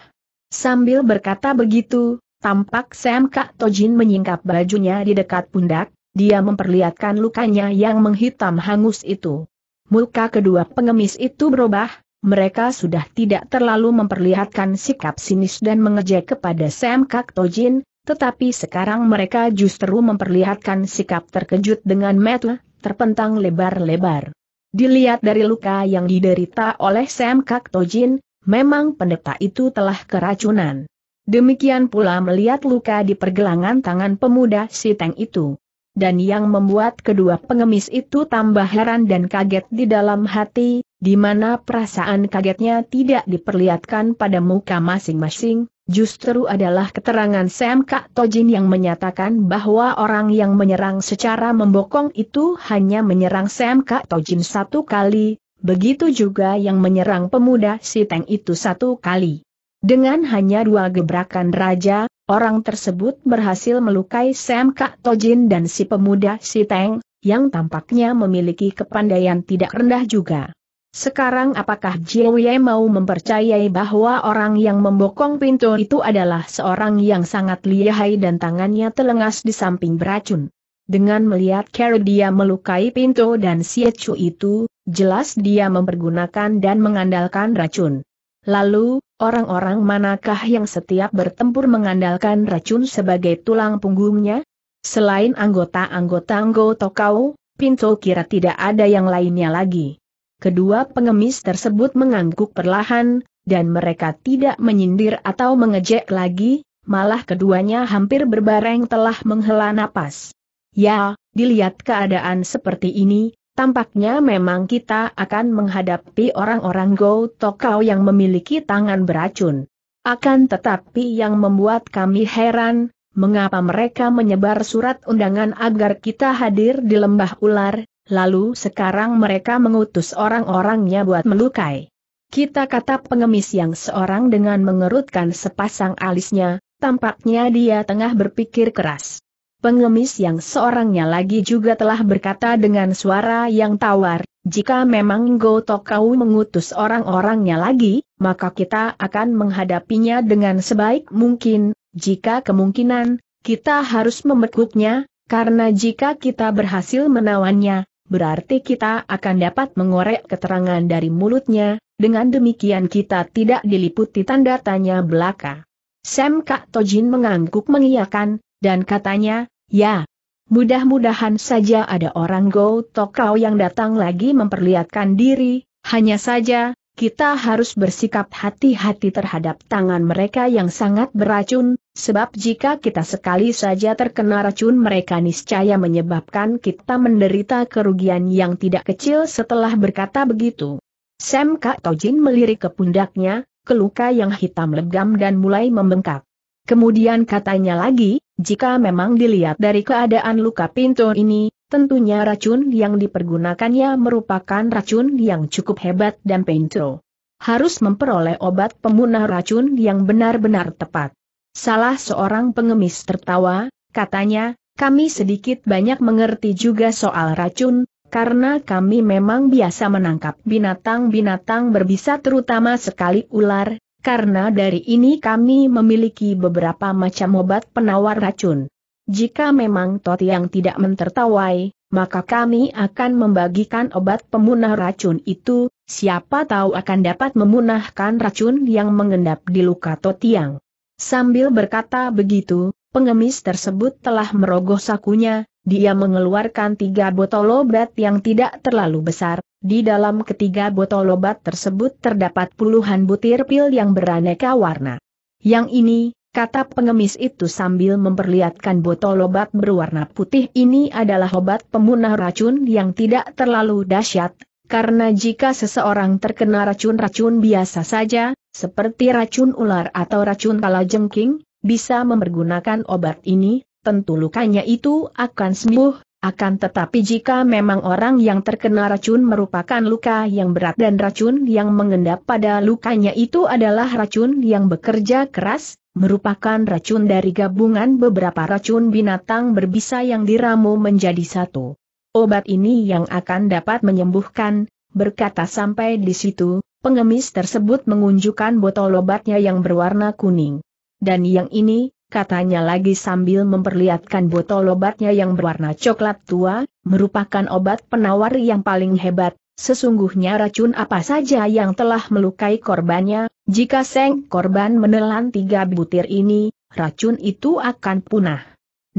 Sambil berkata begitu, tampak Sam Kak Tojin menyingkap bajunya di dekat pundak, dia memperlihatkan lukanya yang menghitam hangus itu. Muka kedua pengemis itu berubah, mereka sudah tidak terlalu memperlihatkan sikap sinis dan mengejek kepada Sam Kak Tojin, tetapi sekarang mereka justru memperlihatkan sikap terkejut dengan mata terpentang lebar-lebar. Dilihat dari luka yang diderita oleh Sam Kak Tojin, memang pendeta itu telah keracunan. Demikian pula melihat luka di pergelangan tangan pemuda si Teng itu. Dan yang membuat kedua pengemis itu tambah heran dan kaget di dalam hati, di mana perasaan kagetnya tidak diperlihatkan pada muka masing-masing, justru adalah keterangan Sam Kak Tojin yang menyatakan bahwa orang yang menyerang secara membokong itu hanya menyerang Sam Kak Tojin satu kali, begitu juga yang menyerang pemuda si Teng itu satu kali. Dengan hanya dua gebrakan raja, orang tersebut berhasil melukai Sam Kak Tojin dan si pemuda si Teng, yang tampaknya memiliki kepandaian tidak rendah juga. Sekarang apakah Jiwei mau mempercayai bahwa orang yang membokong pintu itu adalah seorang yang sangat lihai dan tangannya telengas di samping beracun? Dengan melihat cara dia melukai pintu dan Siechu itu, jelas dia mempergunakan dan mengandalkan racun. Lalu, orang-orang manakah yang setiap bertempur mengandalkan racun sebagai tulang punggungnya? Selain anggota-anggota Anggota Kau, Pintu kira tidak ada yang lainnya lagi. Kedua pengemis tersebut mengangguk perlahan, dan mereka tidak menyindir atau mengejek lagi, malah keduanya hampir berbareng telah menghela napas. Ya, dilihat keadaan seperti ini, tampaknya memang kita akan menghadapi orang-orang Go Tokau yang memiliki tangan beracun. Akan tetapi yang membuat kami heran, mengapa mereka menyebar surat undangan agar kita hadir di Lembah Ular, lalu sekarang mereka mengutus orang-orangnya buat melukai kita, kata pengemis yang seorang dengan mengerutkan sepasang alisnya, tampaknya dia tengah berpikir keras. Pengemis yang seorangnya lagi juga telah berkata dengan suara yang tawar, jika memang Go Tokau mengutus orang-orangnya lagi, maka kita akan menghadapinya dengan sebaik mungkin, jika kemungkinan, kita harus membekuknya, karena jika kita berhasil menawannya, berarti kita akan dapat mengorek keterangan dari mulutnya, dengan demikian kita tidak diliputi tanda tanya belaka. Sam Kak Tojin mengangguk mengiyakan, dan katanya, ya, mudah-mudahan saja ada orang Go Tokau yang datang lagi memperlihatkan diri, hanya saja, kita harus bersikap hati-hati terhadap tangan mereka yang sangat beracun, sebab jika kita sekali saja terkena racun mereka niscaya menyebabkan kita menderita kerugian yang tidak kecil. Setelah berkata begitu, Sam Kak Tojin melirik ke pundaknya, ke luka yang hitam legam dan mulai membengkak. Kemudian katanya lagi, jika memang dilihat dari keadaan luka pintu ini, tentunya racun yang dipergunakannya merupakan racun yang cukup hebat dan pintu harus memperoleh obat pemunah racun yang benar-benar tepat. Salah seorang pengemis tertawa, katanya, kami sedikit banyak mengerti juga soal racun, karena kami memang biasa menangkap binatang-binatang berbisa terutama sekali ular, karena dari ini kami memiliki beberapa macam obat penawar racun. Jika memang Totiang tidak mentertawai, maka kami akan membagikan obat pemunah racun itu, siapa tahu akan dapat memunahkan racun yang mengendap di luka Totiang. Sambil berkata begitu, pengemis tersebut telah merogoh sakunya, dia mengeluarkan tiga botol obat yang tidak terlalu besar, di dalam ketiga botol obat tersebut terdapat puluhan butir pil yang beraneka warna. Yang ini, kata pengemis itu sambil memperlihatkan botol obat berwarna putih, ini adalah obat pemunah racun yang tidak terlalu dahsyat, karena jika seseorang terkena racun-racun biasa saja, seperti racun ular atau racun kalajengking, bisa mempergunakan obat ini, tentu lukanya itu akan sembuh, Akan tetapi jika memang orang yang terkena racun merupakan luka yang berat dan racun yang mengendap pada lukanya itu adalah racun yang bekerja keras, merupakan racun dari gabungan beberapa racun binatang berbisa yang diramu menjadi satu. Obat ini yang akan dapat menyembuhkan, berkata sampai di situ, pengemis tersebut mengunjukkan botol obatnya yang berwarna kuning. Dan yang ini, katanya lagi sambil memperlihatkan botol obatnya yang berwarna coklat tua, merupakan obat penawar yang paling hebat, sesungguhnya racun apa saja yang telah melukai korbannya, jika sang korban menelan tiga butir ini, racun itu akan punah.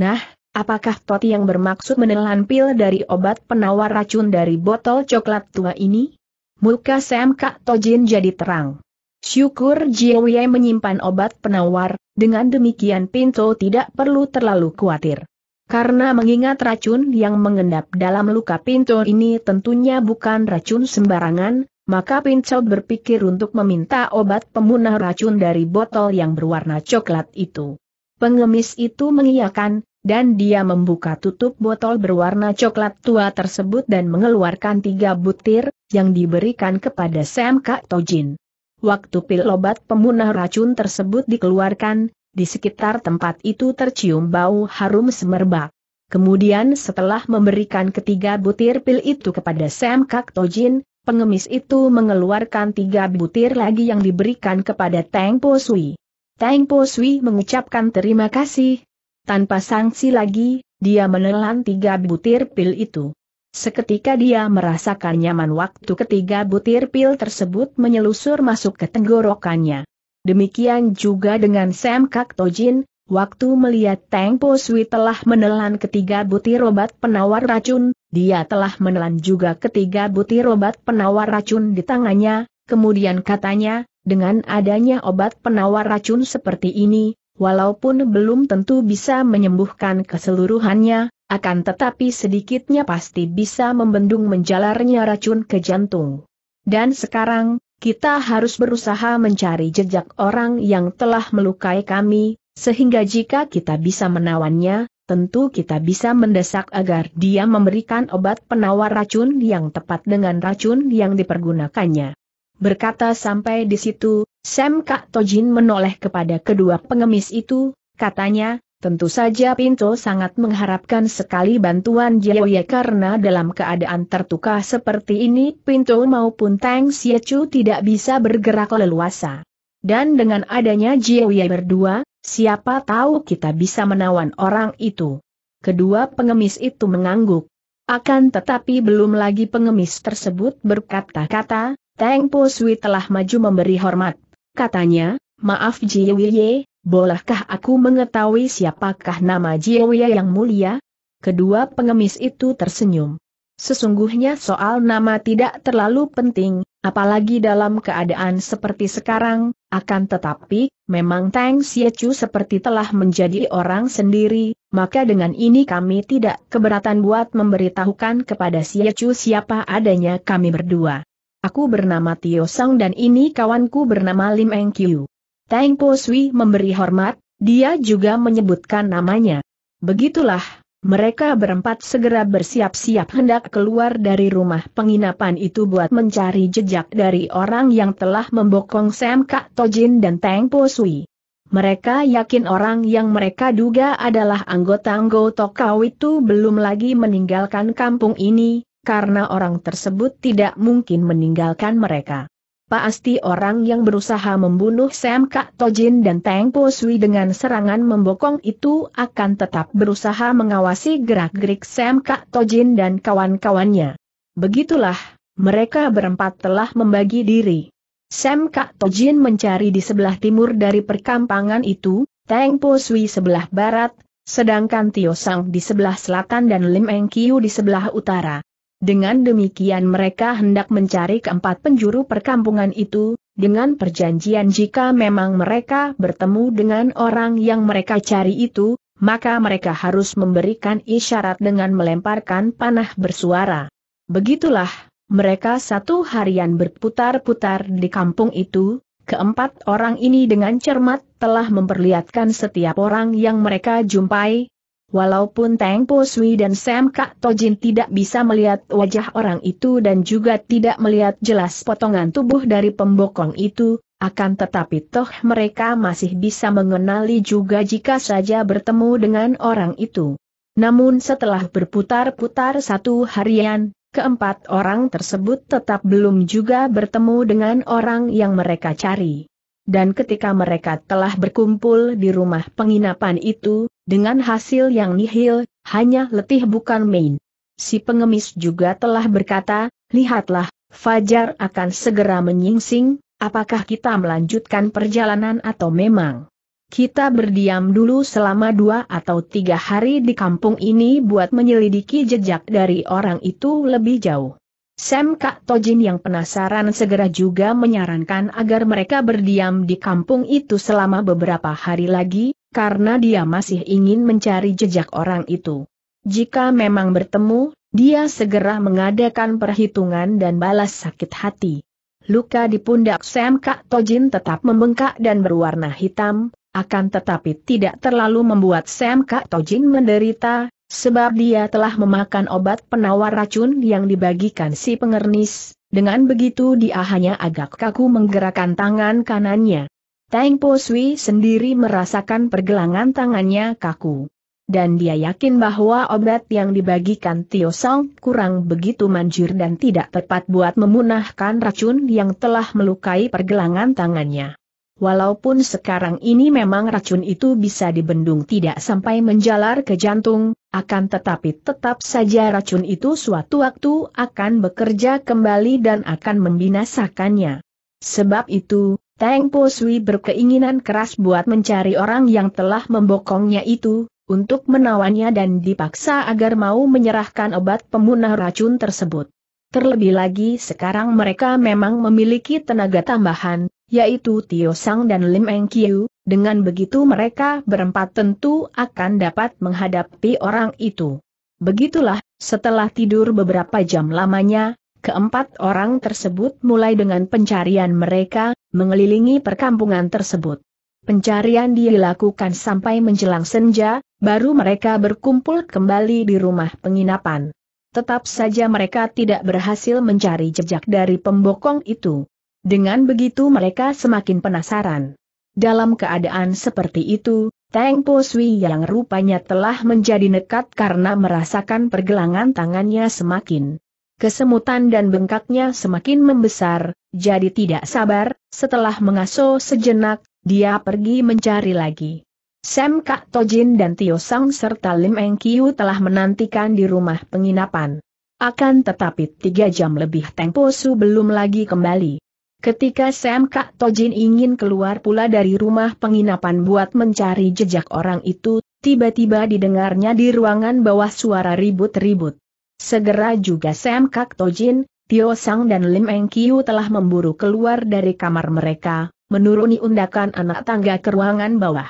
Nah, apakah Toti yang bermaksud menelan pil dari obat penawar racun dari botol coklat tua ini? Muka Sam Kak Tojin jadi terang. Syukur Jiwei menyimpan obat penawar, dengan demikian Pinto tidak perlu terlalu khawatir. Karena mengingat racun yang mengendap dalam luka Pinto ini tentunya bukan racun sembarangan, maka Pinto berpikir untuk meminta obat pemunah racun dari botol yang berwarna coklat itu. Pengemis itu mengiyakan, dan dia membuka tutup botol berwarna coklat tua tersebut dan mengeluarkan tiga butir, yang diberikan kepada Sam Kak Tojin. Waktu pil obat pemunah racun tersebut dikeluarkan, di sekitar tempat itu tercium bau harum semerbak. Kemudian setelah memberikan ketiga butir pil itu kepada Sam Kak Tojin, pengemis itu mengeluarkan tiga butir lagi yang diberikan kepada Tang Po Sui. Tang Po Sui mengucapkan terima kasih. Tanpa sangsi lagi, dia menelan tiga butir pil itu. Seketika dia merasakan nyaman waktu ketiga butir pil tersebut menyelusur masuk ke tenggorokannya. Demikian juga dengan Sam Kak Tojin, waktu melihat Tang Po Sui telah menelan ketiga butir obat penawar racun, dia telah menelan juga ketiga butir obat penawar racun di tangannya, kemudian katanya, dengan adanya obat penawar racun seperti ini, walaupun belum tentu bisa menyembuhkan keseluruhannya, akan tetapi sedikitnya pasti bisa membendung menjalarnya racun ke jantung. Dan sekarang, kita harus berusaha mencari jejak orang yang telah melukai kami, sehingga jika kita bisa menawannya, tentu kita bisa mendesak agar dia memberikan obat penawar racun yang tepat dengan racun yang dipergunakannya. Berkata sampai di situ, Sam Kak Tojin menoleh kepada kedua pengemis itu, katanya, tentu saja Pinto sangat mengharapkan sekali bantuan Jiwoye karena dalam keadaan tertukar seperti ini Pinto maupun Tang Siechu tidak bisa bergerak leluasa. Dan dengan adanya Jiwoye berdua, siapa tahu kita bisa menawan orang itu. Kedua pengemis itu mengangguk. Akan tetapi belum lagi pengemis tersebut berkata-kata, Tang Po Sui telah maju memberi hormat. Katanya, maaf Jiwoye. Bolehkah aku mengetahui siapakah nama Jiwoye yang mulia? Kedua pengemis itu tersenyum. Sesungguhnya soal nama tidak terlalu penting, apalagi dalam keadaan seperti sekarang, akan tetapi, memang Tang Siechu seperti telah menjadi orang sendiri, maka dengan ini kami tidak keberatan buat memberitahukan kepada Siechu siapa adanya kami berdua. Aku bernama Tio Sang dan ini kawanku bernama Lim Eng Kiu. Tang Po Sui memberi hormat, dia juga menyebutkan namanya. Begitulah, mereka berempat segera bersiap-siap hendak keluar dari rumah penginapan itu buat mencari jejak dari orang yang telah membokong Sam Kak Tojin dan Tang Po Sui. Mereka yakin orang yang mereka duga adalah anggota-anggota kau itu belum lagi meninggalkan kampung ini, karena orang tersebut tidak mungkin meninggalkan mereka. Pasti orang yang berusaha membunuh Sam Kak Tojin dan Tang Po Sui dengan serangan membokong itu akan tetap berusaha mengawasi gerak-gerik Sam Kak Tojin dan kawan-kawannya. Begitulah, mereka berempat telah membagi diri. Sam Kak Tojin mencari di sebelah timur dari perkampangan itu, Tang Po Sui sebelah barat, sedangkan Tio Sang di sebelah selatan dan Lim Eng Kiu di sebelah utara. Dengan demikian mereka hendak mencari keempat penjuru perkampungan itu, dengan perjanjian jika memang mereka bertemu dengan orang yang mereka cari itu, maka mereka harus memberikan isyarat dengan melemparkan panah bersuara. Begitulah, mereka satu harian berputar-putar di kampung itu, keempat orang ini dengan cermat telah memperlihatkan setiap orang yang mereka jumpai. Walaupun Teng Po Sui dan Sam Kak Tojin tidak bisa melihat wajah orang itu dan juga tidak melihat jelas potongan tubuh dari pembokong itu, akan tetapi toh mereka masih bisa mengenali juga jika saja bertemu dengan orang itu. Namun setelah berputar-putar satu harian, keempat orang tersebut tetap belum juga bertemu dengan orang yang mereka cari. Dan ketika mereka telah berkumpul di rumah penginapan itu, dengan hasil yang nihil, hanya letih bukan main. Si pengemis juga telah berkata, "Lihatlah, fajar akan segera menyingsing, apakah kita melanjutkan perjalanan atau memang kita berdiam dulu selama dua atau tiga hari di kampung ini buat menyelidiki jejak dari orang itu lebih jauh?" Sam Kak Tojin yang penasaran segera juga menyarankan agar mereka berdiam di kampung itu selama beberapa hari lagi, karena dia masih ingin mencari jejak orang itu. Jika memang bertemu, dia segera mengadakan perhitungan dan balas sakit hati. Luka di pundak Sam Kak Tojin tetap membengkak dan berwarna hitam, akan tetapi tidak terlalu membuat Sam Kak Tojin menderita, sebab dia telah memakan obat penawar racun yang dibagikan si pengernis. Dengan begitu dia hanya agak kaku menggerakkan tangan kanannya. Teng Po Sui sendiri merasakan pergelangan tangannya kaku. Dan dia yakin bahwa obat yang dibagikan Tio Song kurang begitu manjur dan tidak tepat buat memunahkan racun yang telah melukai pergelangan tangannya. Walaupun sekarang ini memang racun itu bisa dibendung tidak sampai menjalar ke jantung, akan tetapi tetap saja racun itu suatu waktu akan bekerja kembali dan akan membinasakannya. Sebab itu, Teng Po Sui berkeinginan keras buat mencari orang yang telah membokongnya itu, untuk menawannya dan dipaksa agar mau menyerahkan obat pemunah racun tersebut. Terlebih lagi sekarang mereka memang memiliki tenaga tambahan, yaitu Tio Sang dan Lim Eng Kiu, dengan begitu mereka berempat tentu akan dapat menghadapi orang itu. Begitulah, setelah tidur beberapa jam lamanya, keempat orang tersebut mulai dengan pencarian mereka, mengelilingi perkampungan tersebut. Pencarian dilakukan sampai menjelang senja, baru mereka berkumpul kembali di rumah penginapan. Tetap saja mereka tidak berhasil mencari jejak dari pembokong itu. Dengan begitu mereka semakin penasaran. Dalam keadaan seperti itu, Teng Po Sui yang rupanya telah menjadi nekat karena merasakan pergelangan tangannya semakin kesemutan dan bengkaknya semakin membesar, jadi tidak sabar, setelah mengaso sejenak, dia pergi mencari lagi. Sam Kak Tojin dan Tio Sang serta Lim Eng Kiu telah menantikan di rumah penginapan. Akan tetapi tiga jam lebih Teng Po Sui belum lagi kembali. Ketika Sam Kak Tojin ingin keluar pula dari rumah penginapan buat mencari jejak orang itu, tiba-tiba didengarnya di ruangan bawah suara ribut-ribut. Segera juga Sam Kak Tojin, Tio Sang dan Lim Eng Kiu telah memburu keluar dari kamar mereka, menuruni undakan anak tangga ke ruangan bawah.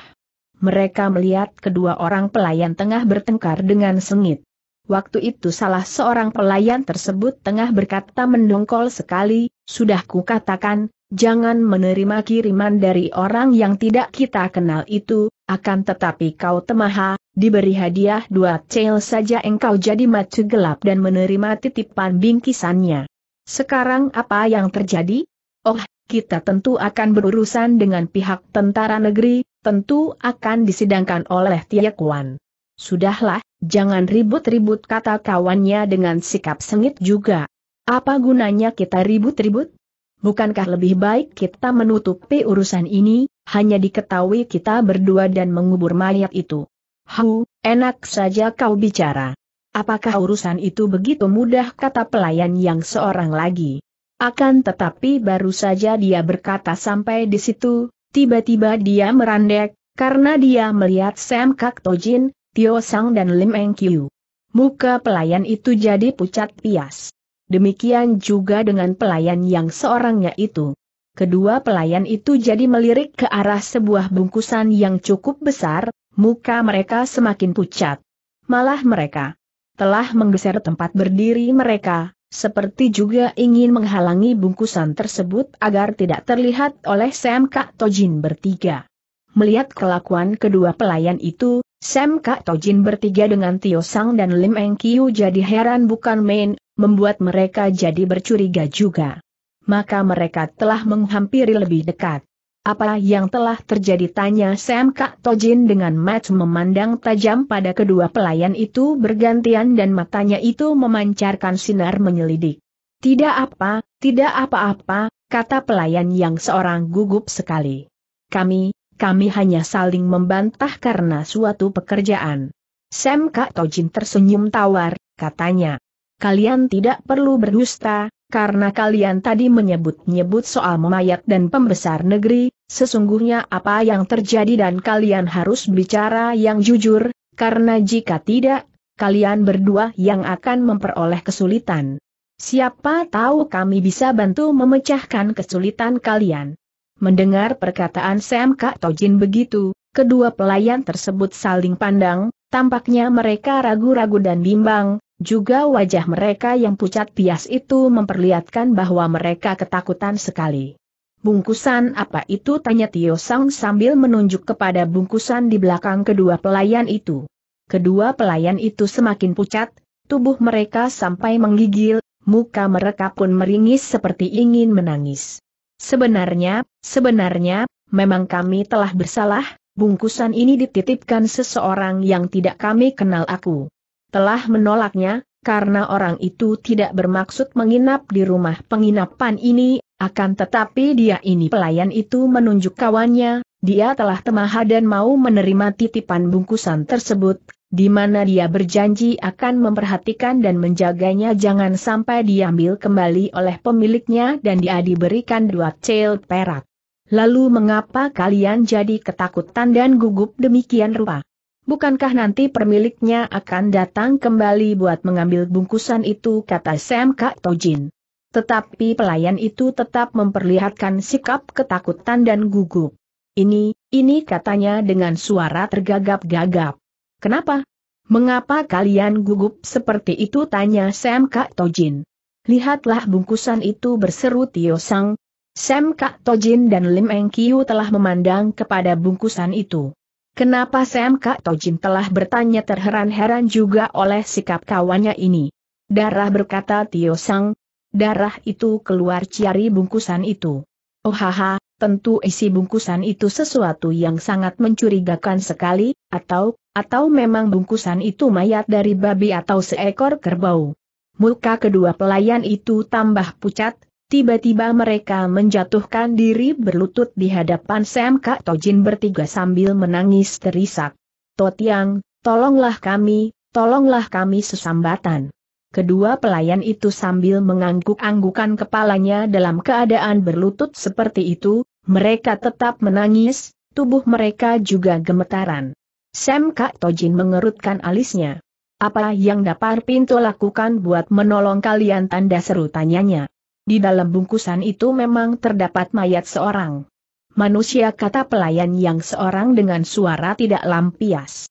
Mereka melihat kedua orang pelayan tengah bertengkar dengan sengit. Waktu itu salah seorang pelayan tersebut tengah berkata mendongkol sekali, "Sudah kukatakan, jangan menerima kiriman dari orang yang tidak kita kenal itu, akan tetapi kau temaha, diberi hadiah dua cel saja engkau jadi mata gelap dan menerima titipan bingkisannya. Sekarang apa yang terjadi? Oh, kita tentu akan berurusan dengan pihak tentara negeri, tentu akan disidangkan oleh Tia Kuan." "Sudahlah, jangan ribut-ribut," kata kawannya dengan sikap sengit juga. "Apa gunanya kita ribut-ribut? Bukankah lebih baik kita menutupi urusan ini, hanya diketahui kita berdua dan mengubur mayat itu?" "Hau, enak saja kau bicara. Apakah urusan itu begitu mudah?" kata pelayan yang seorang lagi. Akan tetapi baru saja dia berkata sampai di situ, tiba-tiba dia merandek, karena dia melihat Sam Kak Tojin, Tio Sang dan Lim Eng Kiu. Muka pelayan itu jadi pucat pias. Demikian juga dengan pelayan yang seorangnya itu. Kedua pelayan itu jadi melirik ke arah sebuah bungkusan yang cukup besar, muka mereka semakin pucat. Malah mereka telah menggeser tempat berdiri mereka, seperti juga ingin menghalangi bungkusan tersebut agar tidak terlihat oleh Sam Kak Tojin bertiga. Melihat kelakuan kedua pelayan itu, Sam Kak Tojin bertiga dengan Tio Sang dan Lim Eng Kiu jadi heran bukan main, membuat mereka jadi bercuriga juga. Maka mereka telah menghampiri lebih dekat. Apa yang telah terjadi? Tanya Sam Kak Tojin dengan mata memandang tajam pada kedua pelayan itu bergantian dan matanya itu memancarkan sinar menyelidik. Tidak apa, tidak apa-apa, kata pelayan yang seorang gugup sekali. Kami, kami hanya saling membantah karena suatu pekerjaan. Sam Kak Tojin tersenyum tawar, katanya. Kalian tidak perlu berdusta. Karena kalian tadi menyebut-nyebut soal memayat dan pembesar negeri, sesungguhnya apa yang terjadi dan kalian harus bicara yang jujur, karena jika tidak, kalian berdua yang akan memperoleh kesulitan. Siapa tahu kami bisa bantu memecahkan kesulitan kalian. Mendengar perkataan Sam Kak Tojin begitu, kedua pelayan tersebut saling pandang, tampaknya mereka ragu-ragu dan bimbang. Juga wajah mereka yang pucat pias itu memperlihatkan bahwa mereka ketakutan sekali. Bungkusan apa itu? Tanya Tio Sang sambil menunjuk kepada bungkusan di belakang kedua pelayan itu. Kedua pelayan itu semakin pucat, tubuh mereka sampai menggigil, muka mereka pun meringis seperti ingin menangis. Sebenarnya, sebenarnya, memang kami telah bersalah, bungkusan ini dititipkan seseorang yang tidak kami kenal. Aku telah menolaknya, karena orang itu tidak bermaksud menginap di rumah penginapan ini, akan tetapi dia ini pelayan itu menunjuk kawannya, dia telah temaha dan mau menerima titipan bungkusan tersebut, di mana dia berjanji akan memperhatikan dan menjaganya jangan sampai diambil kembali oleh pemiliknya dan dia diberikan dua cel perak. Lalu mengapa kalian jadi ketakutan dan gugup demikian rupa? Bukankah nanti pemiliknya akan datang kembali buat mengambil bungkusan itu? Kata Sam Kak Tojin. Tetapi pelayan itu tetap memperlihatkan sikap ketakutan dan gugup. Ini, ini katanya dengan suara tergagap-gagap. Kenapa? Mengapa kalian gugup seperti itu? Tanya Sam Kak Tojin. Lihatlah bungkusan itu, berseru Tio Sang. Sam Kak Tojin dan Lim Eng Kiu telah memandang kepada bungkusan itu. Kenapa? Sam Kak Tojin telah bertanya terheran-heran juga oleh sikap kawannya ini. Darah, berkata Tio Sang. Darah itu keluar dari bungkusan itu. Oh haha, tentu isi bungkusan itu sesuatu yang sangat mencurigakan sekali, atau, atau memang bungkusan itu mayat dari babi atau seekor kerbau. Muka kedua pelayan itu tambah pucat, tiba-tiba mereka menjatuhkan diri berlutut di hadapan Sam Kak Tojin bertiga sambil menangis terisak. Totiang, tolonglah kami, tolonglah kami, sesambatan. Kedua pelayan itu sambil mengangguk-anggukan kepalanya dalam keadaan berlutut seperti itu, mereka tetap menangis, tubuh mereka juga gemetaran. Sam Kak Tojin mengerutkan alisnya. Apa yang dapat Pintu lakukan buat menolong kalian? Tanda seru tanyanya. Di dalam bungkusan itu memang terdapat mayat seorang manusia, kata pelayan yang seorang dengan suara tidak lampias.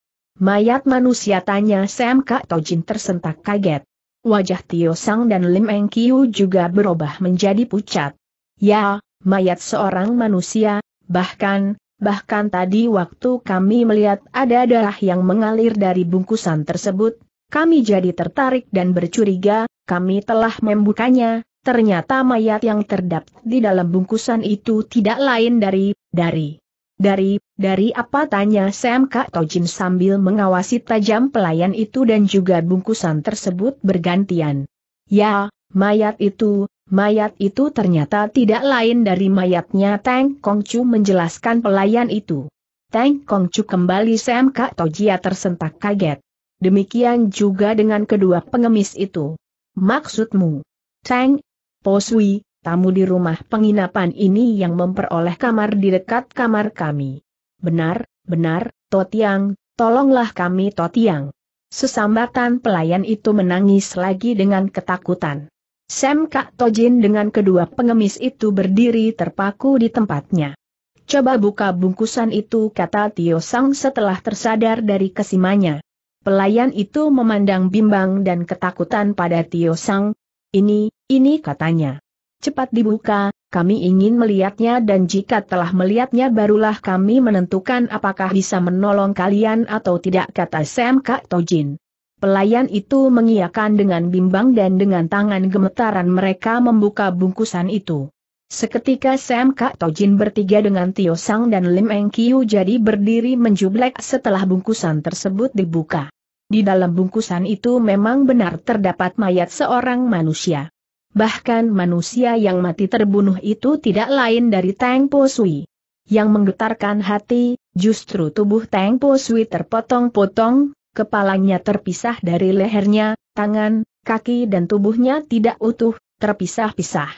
Mayat manusia? Tanya Sam Kak Tojin tersentak kaget. Wajah Tio Sang dan Lim Eng Kiu juga berubah menjadi pucat. Ya, mayat seorang manusia, bahkan, bahkan tadi waktu kami melihat ada darah yang mengalir dari bungkusan tersebut, kami jadi tertarik dan bercuriga, kami telah membukanya. Ternyata mayat yang terdapat di dalam bungkusan itu tidak lain dari, dari, dari, dari apa? Tanya Sam Kak Tojin sambil mengawasi tajam pelayan itu dan juga bungkusan tersebut bergantian. Ya, mayat itu, mayat itu ternyata tidak lain dari mayatnya Teng Kongcu, menjelaskan pelayan itu. Teng Kongcu, kembali Sam Kak Tojia tersentak kaget. Demikian juga dengan kedua pengemis itu. Maksudmu, Teng Posui, tamu di rumah penginapan ini yang memperoleh kamar di dekat kamar kami? Benar, benar, Totiang, tolonglah kami, Totiang. Sesambatan pelayan itu menangis lagi dengan ketakutan. Sam Kak Tojin dengan kedua pengemis itu berdiri terpaku di tempatnya. Coba buka bungkusan itu, kata Tio Sang setelah tersadar dari kesimanya. Pelayan itu memandang bimbang dan ketakutan pada Tio Sang. Ini, ini katanya. Cepat dibuka, kami ingin melihatnya dan jika telah melihatnya barulah kami menentukan apakah bisa menolong kalian atau tidak," kata Sam Kak Tojin. Pelayan itu mengiyakan dengan bimbang dan dengan tangan gemetaran mereka membuka bungkusan itu. Seketika Sam Kak Tojin bertiga dengan Tio Sang dan Lim Eng Kiu jadi berdiri menjublek setelah bungkusan tersebut dibuka. Di dalam bungkusan itu memang benar terdapat mayat seorang manusia. Bahkan manusia yang mati terbunuh itu tidak lain dari Tang Po Sui. Yang menggetarkan hati, justru tubuh Tang Po Sui terpotong-potong, kepalanya terpisah dari lehernya, tangan, kaki dan tubuhnya tidak utuh, terpisah-pisah.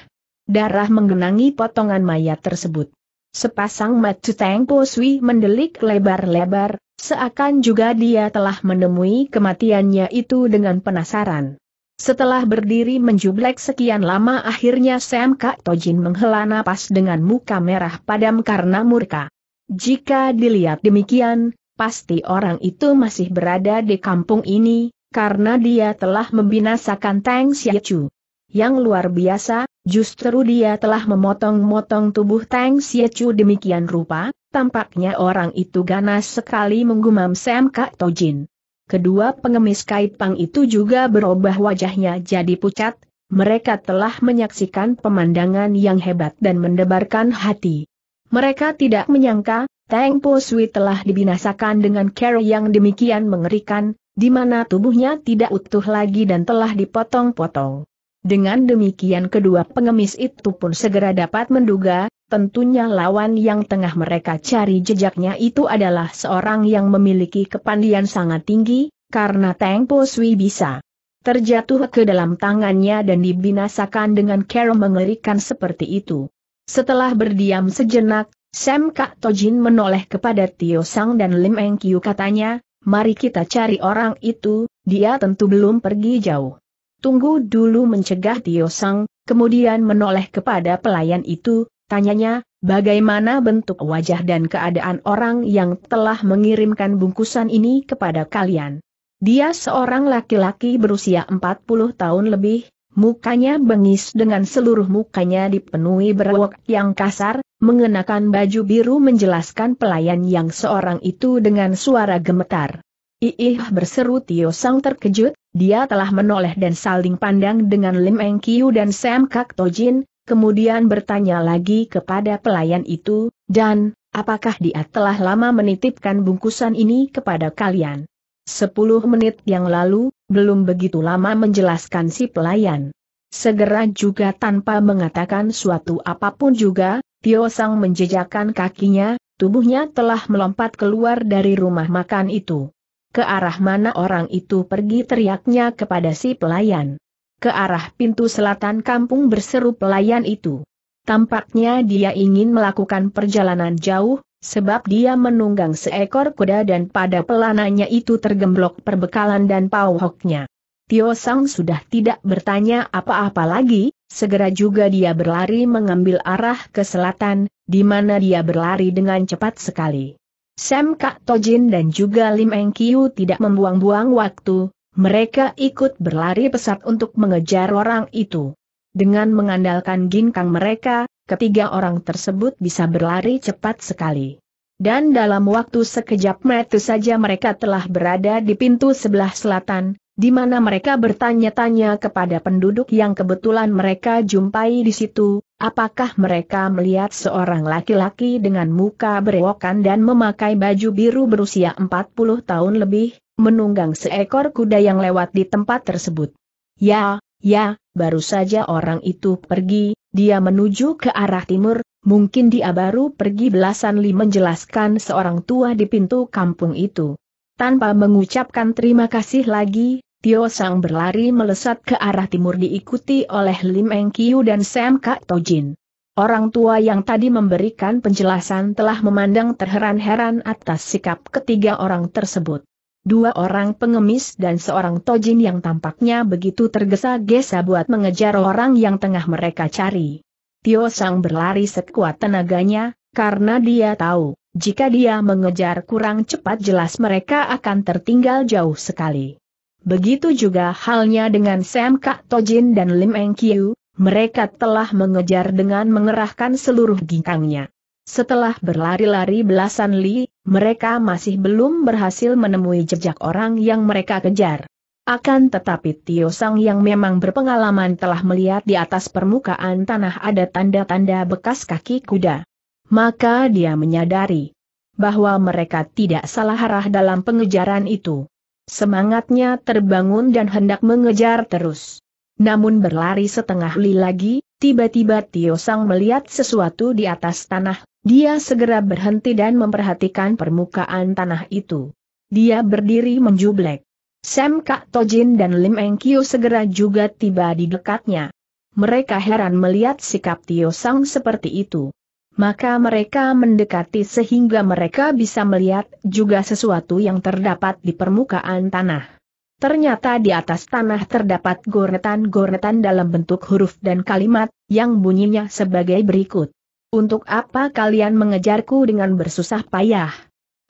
Darah menggenangi potongan mayat tersebut. Sepasang mata Tang Po Sui mendelik lebar-lebar, seakan juga dia telah menemui kematiannya itu dengan penasaran. Setelah berdiri menjublek sekian lama akhirnya Sam Kak Tojin menghela napas dengan muka merah padam karena murka. Jika dilihat demikian, pasti orang itu masih berada di kampung ini, karena dia telah membinasakan Tang Xiechu. Yang luar biasa, justru dia telah memotong-motong tubuh Tang Xiechu demikian rupa, tampaknya orang itu ganas sekali, menggumam Sam Kak Tojin. Kedua pengemis kaipang itu juga berubah wajahnya jadi pucat, mereka telah menyaksikan pemandangan yang hebat dan mendebarkan hati. Mereka tidak menyangka, Tang Po Sui telah dibinasakan dengan cara yang demikian mengerikan, di mana tubuhnya tidak utuh lagi dan telah dipotong-potong. Dengan demikian kedua pengemis itu pun segera dapat menduga, tentunya lawan yang tengah mereka cari jejaknya itu adalah seorang yang memiliki kepandian sangat tinggi, karena Tang Po Sui bisa terjatuh ke dalam tangannya dan dibinasakan dengan cara mengerikan seperti itu. Setelah berdiam sejenak, Sam Kak Tojin menoleh kepada Tio Sang dan Lim Eng Kiu, katanya, "Mari kita cari orang itu, dia tentu belum pergi jauh." "Tunggu dulu," mencegah Tio Sang, kemudian menoleh kepada pelayan itu, tanyanya, "Bagaimana bentuk wajah dan keadaan orang yang telah mengirimkan bungkusan ini kepada kalian?" "Dia seorang laki-laki berusia empat puluh tahun lebih, mukanya bengis dengan seluruh mukanya dipenuhi berwok yang kasar, mengenakan baju biru," menjelaskan pelayan yang seorang itu dengan suara gemetar. "Iih," berseru Tio Sang terkejut, dia telah menoleh dan saling pandang dengan Lim Eng Kiu dan Sam Kak Tojin, kemudian bertanya lagi kepada pelayan itu, "Dan, apakah dia telah lama menitipkan bungkusan ini kepada kalian?" Sepuluh menit yang lalu, belum begitu lama, menjelaskan si pelayan. Segera juga tanpa mengatakan suatu apapun juga, Tio Sang menjejakkan kakinya, tubuhnya telah melompat keluar dari rumah makan itu. "Ke arah mana orang itu pergi?" teriaknya kepada si pelayan. "Ke arah pintu selatan kampung," berseru pelayan itu. Tampaknya dia ingin melakukan perjalanan jauh, sebab dia menunggang seekor kuda dan pada pelananya itu tergemblok perbekalan dan pauhoknya. Tio Sang sudah tidak bertanya apa-apa lagi, segera juga dia berlari mengambil arah ke selatan, di mana dia berlari dengan cepat sekali. Sam Kak Tojin dan juga Lim Eng Kiu tidak membuang-buang waktu, mereka ikut berlari pesat untuk mengejar orang itu. Dengan mengandalkan ginkang mereka, ketiga orang tersebut bisa berlari cepat sekali. Dan dalam waktu sekejap mata saja mereka telah berada di pintu sebelah selatan, di mana mereka bertanya-tanya kepada penduduk yang kebetulan mereka jumpai di situ, apakah mereka melihat seorang laki-laki dengan muka berewokan dan memakai baju biru berusia empat puluh tahun lebih, menunggang seekor kuda yang lewat di tempat tersebut. "Ya, ya, baru saja orang itu pergi, dia menuju ke arah timur, mungkin dia baru pergi belasan li," menjelaskan seorang tua di pintu kampung itu. Tanpa mengucapkan terima kasih lagi, Tio Sang berlari melesat ke arah timur diikuti oleh Lim Eng Kiu dan Sam Kak Tojin. Orang tua yang tadi memberikan penjelasan telah memandang terheran-heran atas sikap ketiga orang tersebut. Dua orang pengemis dan seorang Tojin yang tampaknya begitu tergesa-gesa buat mengejar orang yang tengah mereka cari. Tio Sang berlari sekuat tenaganya, karena dia tahu, jika dia mengejar kurang cepat jelas mereka akan tertinggal jauh sekali. Begitu juga halnya dengan Sam Kak Tojin dan Lim Eng Kiu, Mereka telah mengejar dengan mengerahkan seluruh ginkangnya. Setelah berlari-lari belasan li, mereka masih belum berhasil menemui jejak orang yang mereka kejar. Akan tetapi Tio Sang yang memang berpengalaman telah melihat di atas permukaan tanah ada tanda-tanda bekas kaki kuda. Maka dia menyadari bahwa mereka tidak salah arah dalam pengejaran itu. Semangatnya terbangun dan hendak mengejar terus. Namun berlari setengah li lagi, tiba-tiba Tio Sang melihat sesuatu di atas tanah. Dia segera berhenti dan memperhatikan permukaan tanah itu. Dia berdiri menjublek. Sam Kak Tojin dan Lim Eng Kiu segera juga tiba di dekatnya. Mereka heran melihat sikap Tio Sang seperti itu. Maka mereka mendekati sehingga mereka bisa melihat juga sesuatu yang terdapat di permukaan tanah. Ternyata di atas tanah terdapat goretan-goretan dalam bentuk huruf dan kalimat, yang bunyinya sebagai berikut. Untuk apa kalian mengejarku dengan bersusah payah?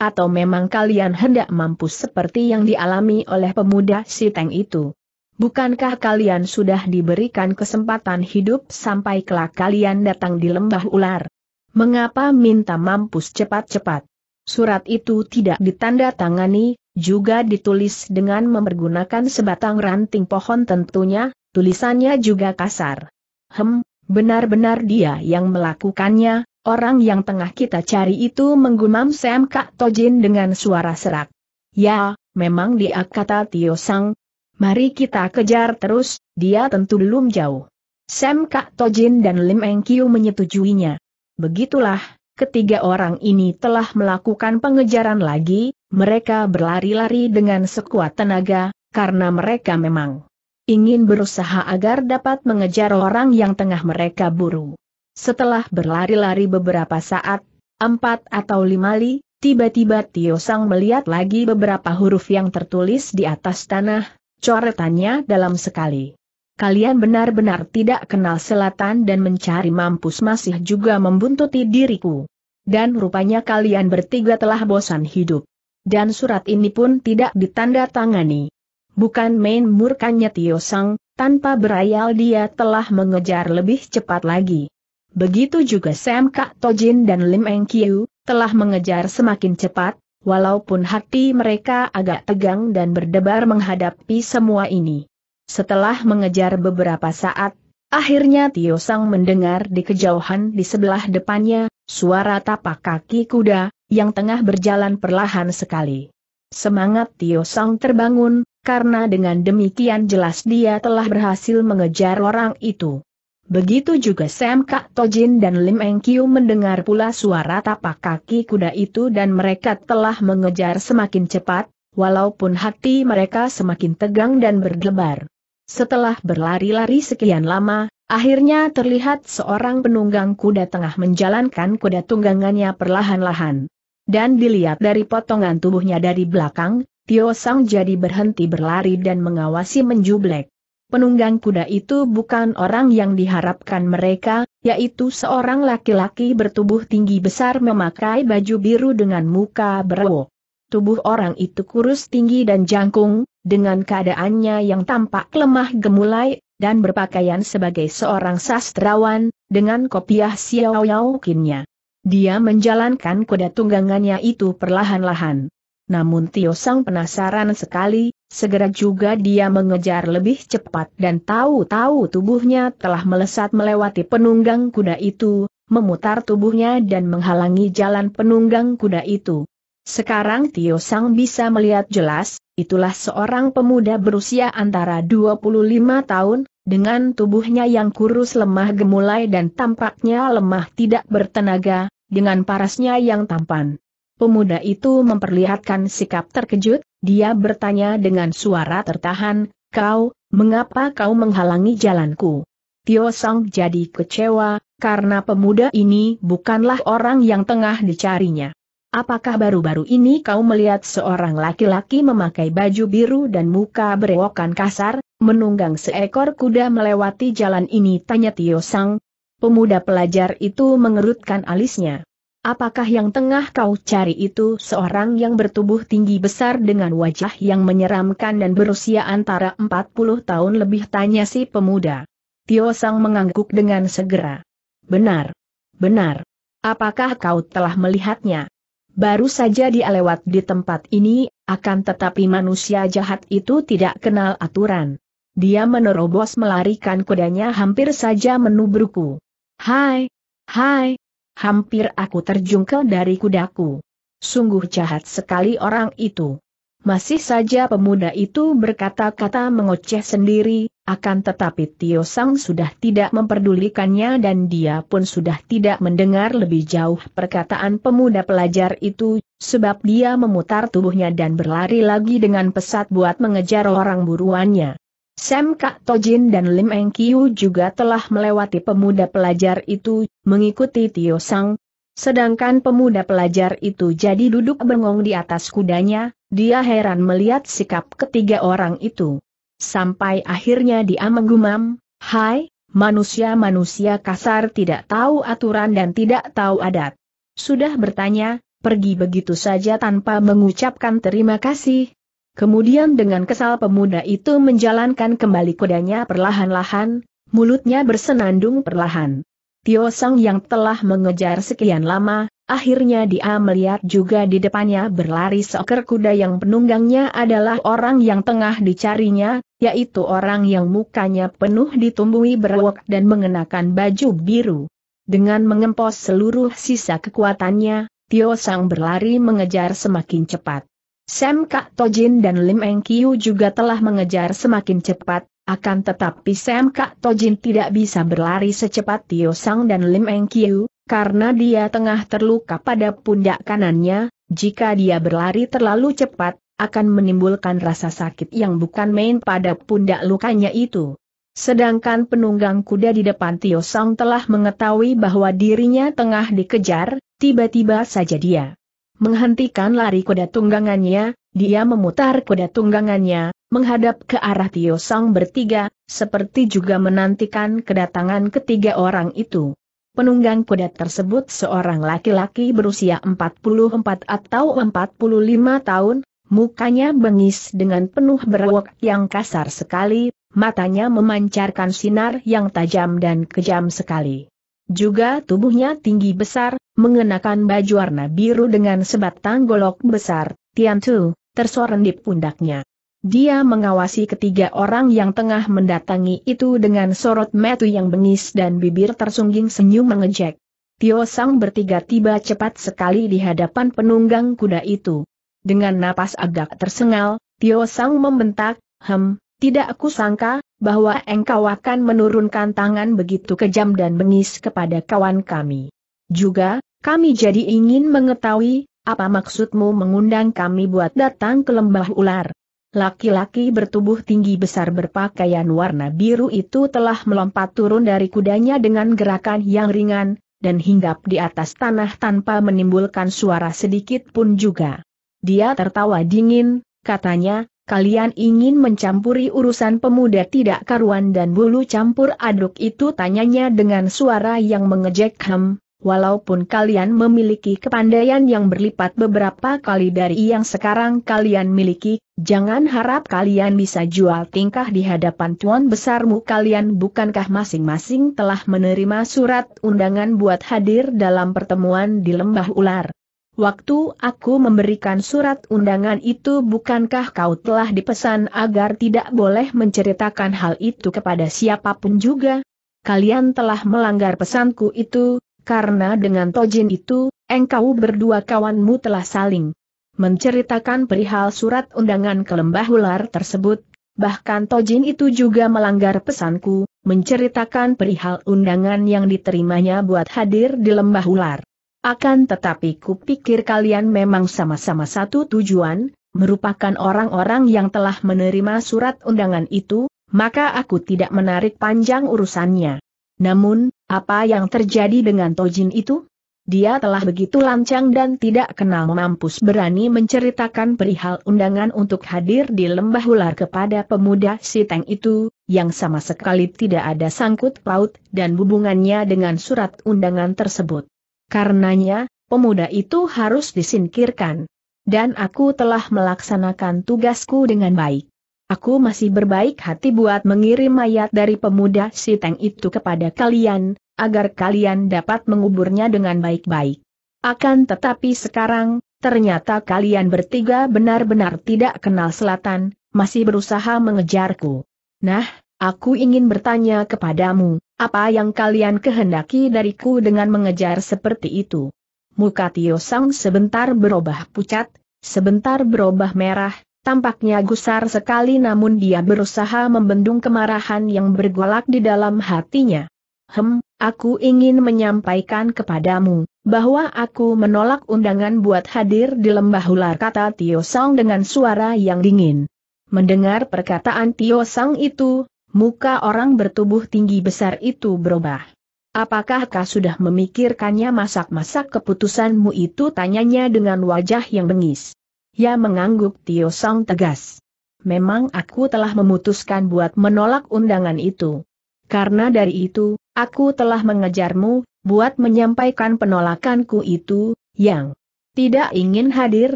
Atau memang kalian hendak mampus seperti yang dialami oleh pemuda si Teng itu? Bukankah kalian sudah diberikan kesempatan hidup sampai kelak kalian datang di lembah ular? Mengapa minta mampus cepat-cepat? Surat itu tidak ditandatangani, juga ditulis dengan mempergunakan sebatang ranting pohon tentunya, tulisannya juga kasar. Hem. Benar-benar dia yang melakukannya, orang yang tengah kita cari itu, menggumam Sam Kak Tojin dengan suara serak. Ya, memang dia, kata Tio Sang. Mari kita kejar terus, dia tentu belum jauh. Sam Kak Tojin dan Lim Eng Kiu menyetujuinya. Begitulah, ketiga orang ini telah melakukan pengejaran lagi, mereka berlari-lari dengan sekuat tenaga, karena mereka memang ingin berusaha agar dapat mengejar orang yang tengah mereka buru. Setelah berlari-lari beberapa saat, empat atau lima li, tiba-tiba Tio Sang melihat lagi beberapa huruf yang tertulis di atas tanah, coretannya dalam sekali. Kalian benar-benar tidak kenal selatan dan mencari mampus masih juga membuntuti diriku. Dan rupanya kalian bertiga telah bosan hidup. Dan surat ini pun tidak ditandatangani. Bukan main murkanya Tio Sang, tanpa berayal dia telah mengejar lebih cepat lagi. Begitu juga Sam Kak Tojin dan Lim Eng Kiu, telah mengejar semakin cepat, walaupun hati mereka agak tegang dan berdebar menghadapi semua ini. Setelah mengejar beberapa saat, akhirnya Tio Sang mendengar di kejauhan di sebelah depannya, suara tapak kaki kuda, yang tengah berjalan perlahan sekali. Semangat Tio Sang terbangun, karena dengan demikian jelas dia telah berhasil mengejar orang itu. Begitu juga Sam Kak Tojin dan Lim Eng Kiu mendengar pula suara tapak kaki kuda itu dan mereka telah mengejar semakin cepat, walaupun hati mereka semakin tegang dan berdebar. Setelah berlari-lari sekian lama, akhirnya terlihat seorang penunggang kuda tengah menjalankan kuda tunggangannya perlahan-lahan. Dan dilihat dari potongan tubuhnya dari belakang, Tio Sang jadi berhenti berlari dan mengawasi menjublek. Penunggang kuda itu bukan orang yang diharapkan mereka, yaitu seorang laki-laki bertubuh tinggi besar memakai baju biru dengan muka berwok. Tubuh orang itu kurus tinggi dan jangkung, dengan keadaannya yang tampak lemah gemulai, dan berpakaian sebagai seorang sastrawan, dengan kopiah Xiaoyao-kinnya. Dia menjalankan kuda tunggangannya itu perlahan-lahan. Namun Tio Sang penasaran sekali, segera juga dia mengejar lebih cepat dan tahu-tahu tubuhnya telah melesat melewati penunggang kuda itu, memutar tubuhnya dan menghalangi jalan penunggang kuda itu. Sekarang Tio Sang bisa melihat jelas, itulah seorang pemuda berusia antara dua puluh lima tahun, dengan tubuhnya yang kurus lemah gemulai dan tampaknya lemah tidak bertenaga, dengan parasnya yang tampan. Pemuda itu memperlihatkan sikap terkejut, dia bertanya dengan suara tertahan, "Kau, mengapa kau menghalangi jalanku?" Tio Sang jadi kecewa, karena pemuda ini bukanlah orang yang tengah dicarinya. "Apakah baru-baru ini kau melihat seorang laki-laki memakai baju biru dan muka berewokan kasar, menunggang seekor kuda melewati jalan ini?" tanya Tio Sang. Pemuda pelajar itu mengerutkan alisnya. "Apakah yang tengah kau cari itu seorang yang bertubuh tinggi besar dengan wajah yang menyeramkan dan berusia antara empat puluh tahun lebih?" tanya si pemuda. Tio Sang mengangguk dengan segera. Benar. Benar. Apakah kau telah melihatnya? Baru saja dia lewat di tempat ini, akan tetapi manusia jahat itu tidak kenal aturan. Dia menerobos melarikan kudanya hampir saja menubruku. Hai, hai, hampir aku terjungkel dari kudaku. Sungguh jahat sekali orang itu. Masih saja pemuda itu berkata-kata mengoceh sendiri, akan tetapi Tio Sang sudah tidak memperdulikannya dan dia pun sudah tidak mendengar lebih jauh perkataan pemuda pelajar itu, sebab dia memutar tubuhnya dan berlari lagi dengan pesat buat mengejar orang buruannya. Sam Kak Tojin dan Lim Eng Kiu juga telah melewati pemuda pelajar itu, mengikuti Tio Sang. Sedangkan pemuda pelajar itu jadi duduk bengong di atas kudanya, dia heran melihat sikap ketiga orang itu. Sampai akhirnya dia menggumam, "Hai, manusia-manusia kasar tidak tahu aturan dan tidak tahu adat. Sudah bertanya, pergi begitu saja tanpa mengucapkan terima kasih." Kemudian dengan kesal pemuda itu menjalankan kembali kudanya perlahan-lahan, mulutnya bersenandung perlahan. Tio Sang yang telah mengejar sekian lama, akhirnya dia melihat juga di depannya berlari seekor kuda yang penunggangnya adalah orang yang tengah dicarinya, yaitu orang yang mukanya penuh ditumbuhi berwok dan mengenakan baju biru. Dengan mengempos seluruh sisa kekuatannya, Tio Sang berlari mengejar semakin cepat. Sam Kak Tojin dan Lim Eng Kiu juga telah mengejar semakin cepat, akan tetapi Sam Kak Tojin tidak bisa berlari secepat Tio Sang dan Lim Eng Kiu, karena dia tengah terluka pada pundak kanannya. Jika dia berlari terlalu cepat, akan menimbulkan rasa sakit yang bukan main pada pundak lukanya itu. Sedangkan penunggang kuda di depan Tio Sang telah mengetahui bahwa dirinya tengah dikejar, tiba-tiba saja dia menghentikan lari kuda tunggangannya, dia memutar kuda tunggangannya, menghadap ke arah Tio Sang bertiga, seperti juga menantikan kedatangan ketiga orang itu. Penunggang kuda tersebut seorang laki-laki berusia empat puluh empat atau empat puluh lima tahun, mukanya bengis dengan penuh berwok yang kasar sekali, matanya memancarkan sinar yang tajam dan kejam sekali. Juga tubuhnya tinggi besar, mengenakan baju warna biru dengan sebatang golok besar, Tiantu, tersorot di pundaknya. Dia mengawasi ketiga orang yang tengah mendatangi itu dengan sorot mata yang bengis dan bibir tersungging senyum mengejek. Tio Sang bertiga tiba cepat sekali di hadapan penunggang kuda itu. Dengan napas agak tersengal, Tio Sang membentak, "Hem, tidak aku sangka bahwa engkau akan menurunkan tangan begitu kejam dan bengis kepada kawan kami. Juga, kami jadi ingin mengetahui, apa maksudmu mengundang kami buat datang ke lembah ular?" Laki-laki bertubuh tinggi besar berpakaian warna biru itu telah melompat turun dari kudanya dengan gerakan yang ringan, dan hinggap di atas tanah tanpa menimbulkan suara sedikit pun juga. Dia tertawa dingin, katanya, "Kalian ingin mencampuri urusan pemuda tidak karuan dan bulu campur aduk itu?" tanyanya dengan suara yang mengejek. "Hem, walaupun kalian memiliki kepandaian yang berlipat beberapa kali dari yang sekarang kalian miliki, jangan harap kalian bisa jual tingkah di hadapan tuan besarmu kalian. Bukankah masing-masing telah menerima surat undangan buat hadir dalam pertemuan di lembah ular? Waktu aku memberikan surat undangan itu, bukankah kau telah dipesan agar tidak boleh menceritakan hal itu kepada siapapun juga? Kalian telah melanggar pesanku itu, karena dengan Tojin itu, engkau berdua kawanmu telah saling menceritakan perihal surat undangan ke lembah ular tersebut. Bahkan Tojin itu juga melanggar pesanku, menceritakan perihal undangan yang diterimanya buat hadir di lembah ular. Akan tetapi kupikir kalian memang sama-sama satu tujuan, merupakan orang-orang yang telah menerima surat undangan itu, maka aku tidak menarik panjang urusannya. Namun, apa yang terjadi dengan Tojin itu? Dia telah begitu lancang dan tidak kenal mampus berani menceritakan perihal undangan untuk hadir di lembah ular kepada pemuda Siteng itu, yang sama sekali tidak ada sangkut paut dan hubungannya dengan surat undangan tersebut. Karenanya, pemuda itu harus disingkirkan. Dan aku telah melaksanakan tugasku dengan baik. Aku masih berbaik hati buat mengirim mayat dari pemuda Siteng itu kepada kalian, agar kalian dapat menguburnya dengan baik-baik. Akan tetapi sekarang, ternyata kalian bertiga benar-benar tidak kenal selatan, masih berusaha mengejarku. Nah, aku ingin bertanya kepadamu, apa yang kalian kehendaki dariku dengan mengejar seperti itu? Muka Tio Sang sebentar berubah pucat, sebentar berubah merah, tampaknya gusar sekali namun dia berusaha membendung kemarahan yang bergolak di dalam hatinya. Hem, aku ingin menyampaikan kepadamu, bahwa aku menolak undangan buat hadir di lembah ular, kata Tio Sang dengan suara yang dingin. Mendengar perkataan Tio Sang itu, muka orang bertubuh tinggi besar itu berubah. Apakah kau sudah memikirkannya? Masak-masak keputusanmu itu, tanyanya dengan wajah yang bengis. Ya, mengangguk Tio Sang tegas. Memang aku telah memutuskan buat menolak undangan itu. Karena dari itu, aku telah mengejarmu, buat menyampaikan penolakanku itu, yang tidak ingin hadir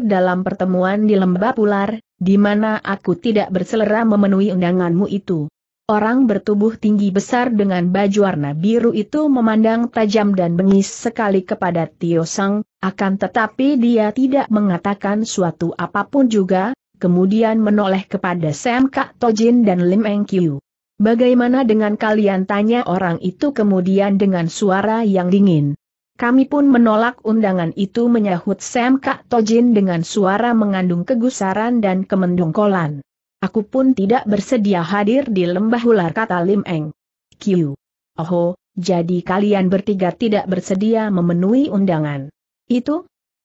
dalam pertemuan di lembah ular, di mana aku tidak berselera memenuhi undanganmu itu. Orang bertubuh tinggi besar dengan baju warna biru itu memandang tajam dan bengis sekali kepada Tio Sang, akan tetapi dia tidak mengatakan suatu apapun juga, kemudian menoleh kepada Sam Kak Tojin dan Lim Eng Kiu. Bagaimana dengan kalian, tanya orang itu kemudian dengan suara yang dingin. Kami pun menolak undangan itu, menyahut Sam Kak Tojin dengan suara mengandung kegusaran dan kemendongkolan. Aku pun tidak bersedia hadir di lembah ular, kata Lim Eng Kiu. Oho, jadi kalian bertiga tidak bersedia memenuhi undangan itu?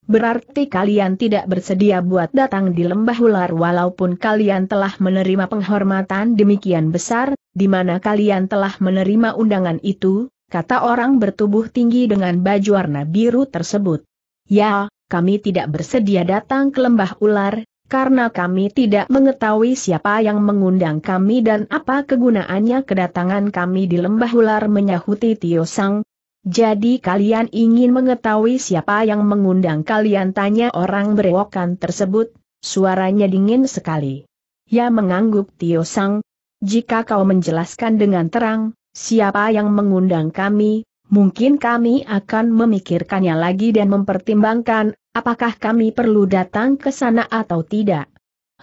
Berarti kalian tidak bersedia buat datang di lembah ular walaupun kalian telah menerima penghormatan demikian besar, di mana kalian telah menerima undangan itu, kata orang bertubuh tinggi dengan baju warna biru tersebut. Ya, kami tidak bersedia datang ke lembah ular, karena kami tidak mengetahui siapa yang mengundang kami dan apa kegunaannya kedatangan kami di lembah ular, menyahuti Tio Sang. Jadi kalian ingin mengetahui siapa yang mengundang kalian, tanya orang berewokan tersebut, suaranya dingin sekali. Ya, mengangguk Tio Sang. Jika kau menjelaskan dengan terang, siapa yang mengundang kami, mungkin kami akan memikirkannya lagi dan mempertimbangkan, apakah kami perlu datang ke sana atau tidak.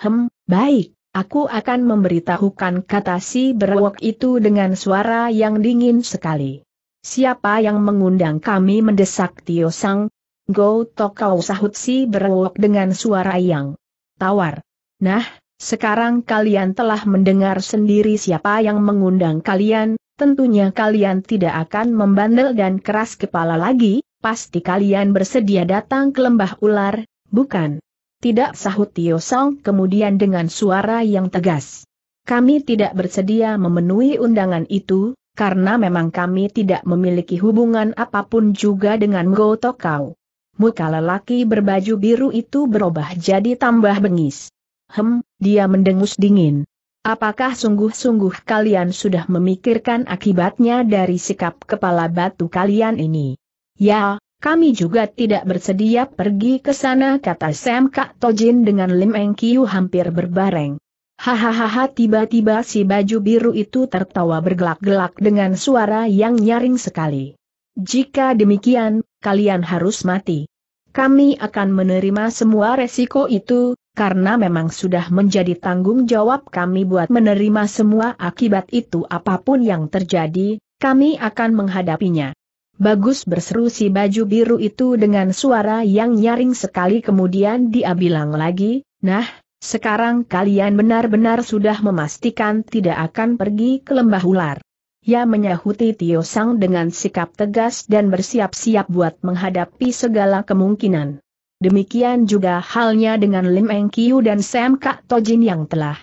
Hem, baik, aku akan memberitahukan, kata si berewok itu dengan suara yang dingin sekali. Siapa yang mengundang kami, mendesak Tio Sang. Go Tokau, sahut si berewok dengan suara yang tawar. Nah, sekarang kalian telah mendengar sendiri siapa yang mengundang kalian, tentunya kalian tidak akan membandel dan keras kepala lagi, pasti kalian bersedia datang ke lembah ular, bukan? Tidak, sahut Tio Sang kemudian dengan suara yang tegas. Kami tidak bersedia memenuhi undangan itu, karena memang kami tidak memiliki hubungan apapun juga dengan Go Tokau. Muka lelaki berbaju biru itu berubah jadi tambah bengis. Hem, dia mendengus dingin. Apakah sungguh-sungguh kalian sudah memikirkan akibatnya dari sikap kepala batu kalian ini? Ya, kami juga tidak bersedia pergi ke sana, kata Sam Kak Tojin dengan Lim Eng Kiu hampir berbareng. Hahaha, tiba-tiba si baju biru itu tertawa bergelak-gelak dengan suara yang nyaring sekali. Jika demikian, kalian harus mati. Kami akan menerima semua resiko itu, karena memang sudah menjadi tanggung jawab kami buat menerima semua akibat itu, apapun yang terjadi, kami akan menghadapinya. Bagus, berseru si baju biru itu dengan suara yang nyaring sekali, kemudian dia bilang lagi, nah, sekarang kalian benar-benar sudah memastikan tidak akan pergi ke lembah ular. Ya, menyahuti Tio Sang dengan sikap tegas dan bersiap-siap buat menghadapi segala kemungkinan. Demikian juga halnya dengan Lim Eng Kiu dan Sam Kak Tojin yang telah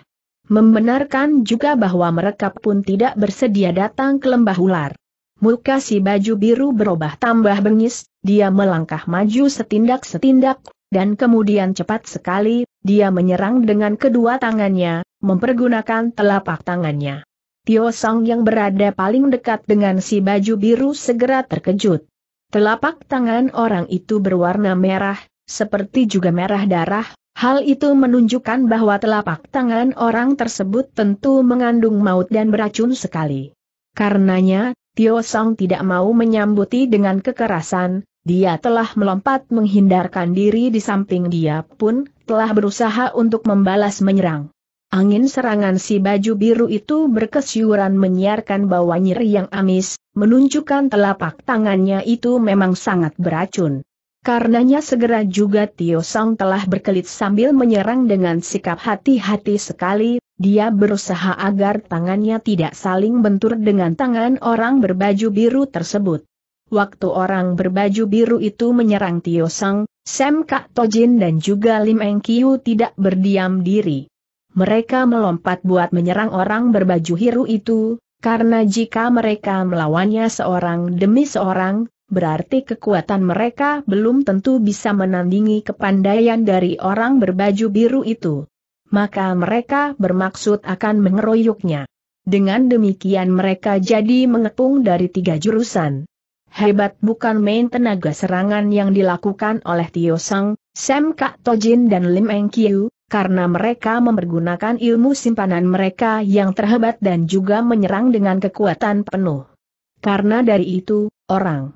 membenarkan juga bahwa mereka pun tidak bersedia datang ke lembah ular. Muka si baju biru berubah tambah bengis, dia melangkah maju setindak-setindak, dan kemudian cepat sekali dia menyerang dengan kedua tangannya, mempergunakan telapak tangannya. Tio Sang yang berada paling dekat dengan si baju biru segera terkejut. Telapak tangan orang itu berwarna merah, seperti juga merah darah, Hal itu menunjukkan bahwa telapak tangan orang tersebut tentu mengandung maut dan beracun sekali. Karenanya, Tio Song tidak mau menyambuti dengan kekerasan, dia telah melompat menghindarkan diri di samping dia pun telah berusaha untuk membalas menyerang. Angin serangan si baju biru itu berkesyuran menyerkan bau nyeri yang amis, menunjukkan telapak tangannya itu memang sangat beracun. Karenanya segera juga Tio Song telah berkelit sambil menyerang dengan sikap hati-hati sekali, dia berusaha agar tangannya tidak saling bentur dengan tangan orang berbaju biru tersebut. Waktu orang berbaju biru itu menyerang Tio Song, Sam Kak Tojin dan juga Lim Eng Kiu tidak berdiam diri. Mereka melompat buat menyerang orang berbaju biru itu, karena jika mereka melawannya seorang demi seorang, berarti kekuatan mereka belum tentu bisa menandingi kepandaian dari orang berbaju biru itu. Maka mereka bermaksud akan mengeroyoknya. Dengan demikian mereka jadi mengepung dari tiga jurusan. Hebat bukan main tenaga serangan yang dilakukan oleh Tio Song, Sam Kak Tojin dan Lim Eng Kiu, karena mereka mempergunakan ilmu simpanan mereka yang terhebat dan juga menyerang dengan kekuatan penuh. Karena dari itu, orang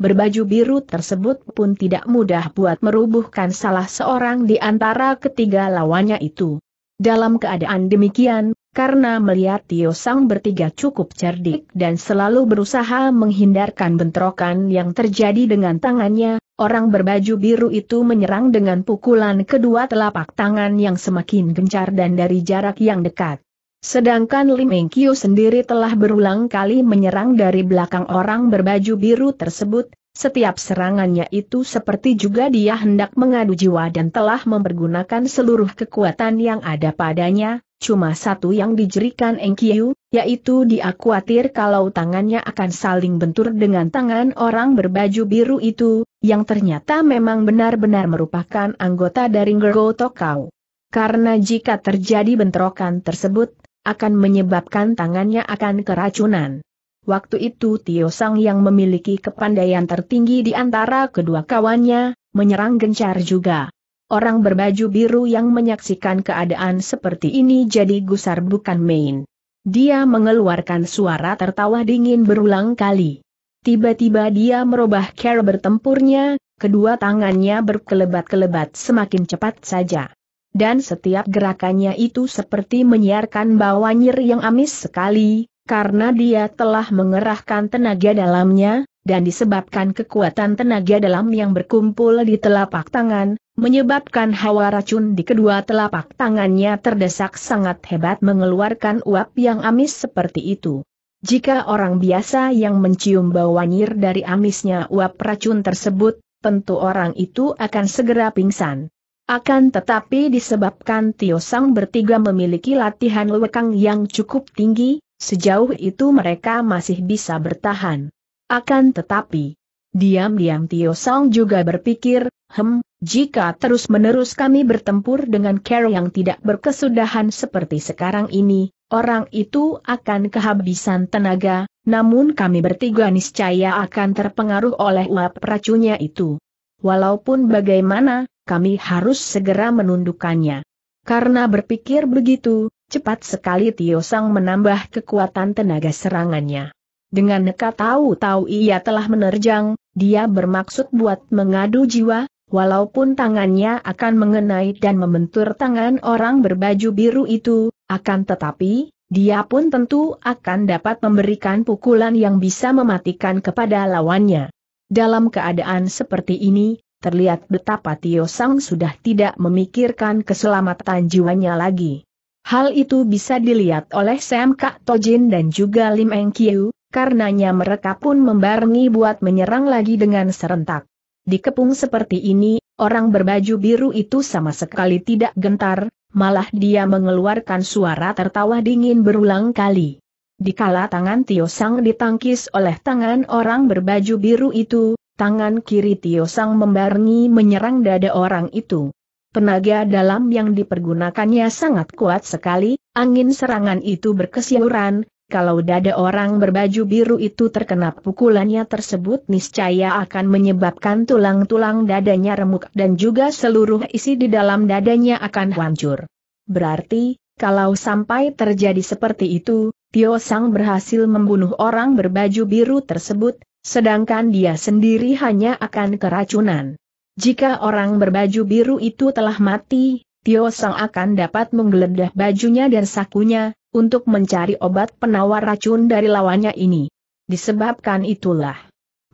berbaju biru tersebut pun tidak mudah buat merubuhkan salah seorang di antara ketiga lawannya itu. Dalam keadaan demikian, karena melihat Tio Song bertiga cukup cerdik dan selalu berusaha menghindarkan bentrokan yang terjadi dengan tangannya, orang berbaju biru itu menyerang dengan pukulan kedua telapak tangan yang semakin gencar dan dari jarak yang dekat. Sedangkan Lim Eng Kiu sendiri telah berulang kali menyerang dari belakang orang berbaju biru tersebut, setiap serangannya itu seperti juga dia hendak mengadu jiwa dan telah mempergunakan seluruh kekuatan yang ada padanya, cuma satu yang dijerikan Eng Kiu, yaitu dia khawatir kalau tangannya akan saling bentur dengan tangan orang berbaju biru itu, yang ternyata memang benar-benar merupakan anggota dari Ngergo Tokau. Karena jika terjadi bentrokan tersebut, akan menyebabkan tangannya akan keracunan. Waktu itu Tio Song yang memiliki kepandaian tertinggi di antara kedua kawannya, menyerang gencar juga. Orang berbaju biru yang menyaksikan keadaan seperti ini jadi gusar bukan main. Dia mengeluarkan suara tertawa dingin berulang kali. Tiba-tiba dia merubah cara bertempurnya, kedua tangannya berkelebat-kelebat semakin cepat saja. Dan setiap gerakannya itu seperti menyiarkan bau nyeri yang amis sekali, karena dia telah mengerahkan tenaga dalamnya, dan disebabkan kekuatan tenaga dalam yang berkumpul di telapak tangan, menyebabkan hawa racun di kedua telapak tangannya terdesak sangat hebat mengeluarkan uap yang amis seperti itu. Jika orang biasa yang mencium bau nyeri dari amisnya uap racun tersebut, tentu orang itu akan segera pingsan. Akan tetapi disebabkan Tio Song bertiga memiliki latihan lekang yang cukup tinggi, sejauh itu mereka masih bisa bertahan. Akan tetapi, diam-diam Tio Song juga berpikir, hem, jika terus-menerus kami bertempur dengan cara yang tidak berkesudahan seperti sekarang ini, orang itu akan kehabisan tenaga, namun kami bertiga niscaya akan terpengaruh oleh uap racunnya itu. Walaupun bagaimana, kami harus segera menundukkannya. Karena berpikir begitu, cepat sekali Tio Song menambah kekuatan tenaga serangannya. Dengan nekat tahu-tahu ia telah menerjang, dia bermaksud buat mengadu jiwa, walaupun tangannya akan mengenai dan membentur tangan orang berbaju biru itu, akan tetapi, dia pun tentu akan dapat memberikan pukulan yang bisa mematikan kepada lawannya. Dalam keadaan seperti ini, terlihat betapa Tio Song sudah tidak memikirkan keselamatan jiwanya lagi. Hal itu bisa dilihat oleh Sam Kak Tojin dan juga Lim Eng Kiu, karenanya mereka pun membarengi buat menyerang lagi dengan serentak. Dikepung seperti ini, orang berbaju biru itu sama sekali tidak gentar, malah dia mengeluarkan suara tertawa dingin berulang kali. Dikala tangan Tio Song ditangkis oleh tangan orang berbaju biru itu, tangan kiri Tio Song membarengi menyerang dada orang itu. Tenaga dalam yang dipergunakannya sangat kuat sekali, angin serangan itu berkesyuran, Kalau dada orang berbaju biru itu terkena pukulannya tersebut, niscaya akan menyebabkan tulang-tulang dadanya remuk dan juga seluruh isi di dalam dadanya akan hancur. Berarti, kalau sampai terjadi seperti itu, Tio Sang berhasil membunuh orang berbaju biru tersebut, sedangkan dia sendiri hanya akan keracunan. Jika orang berbaju biru itu telah mati, Tio Sang akan dapat menggeledah bajunya dan sakunya, untuk mencari obat penawar racun dari lawannya ini. Disebabkan itulah,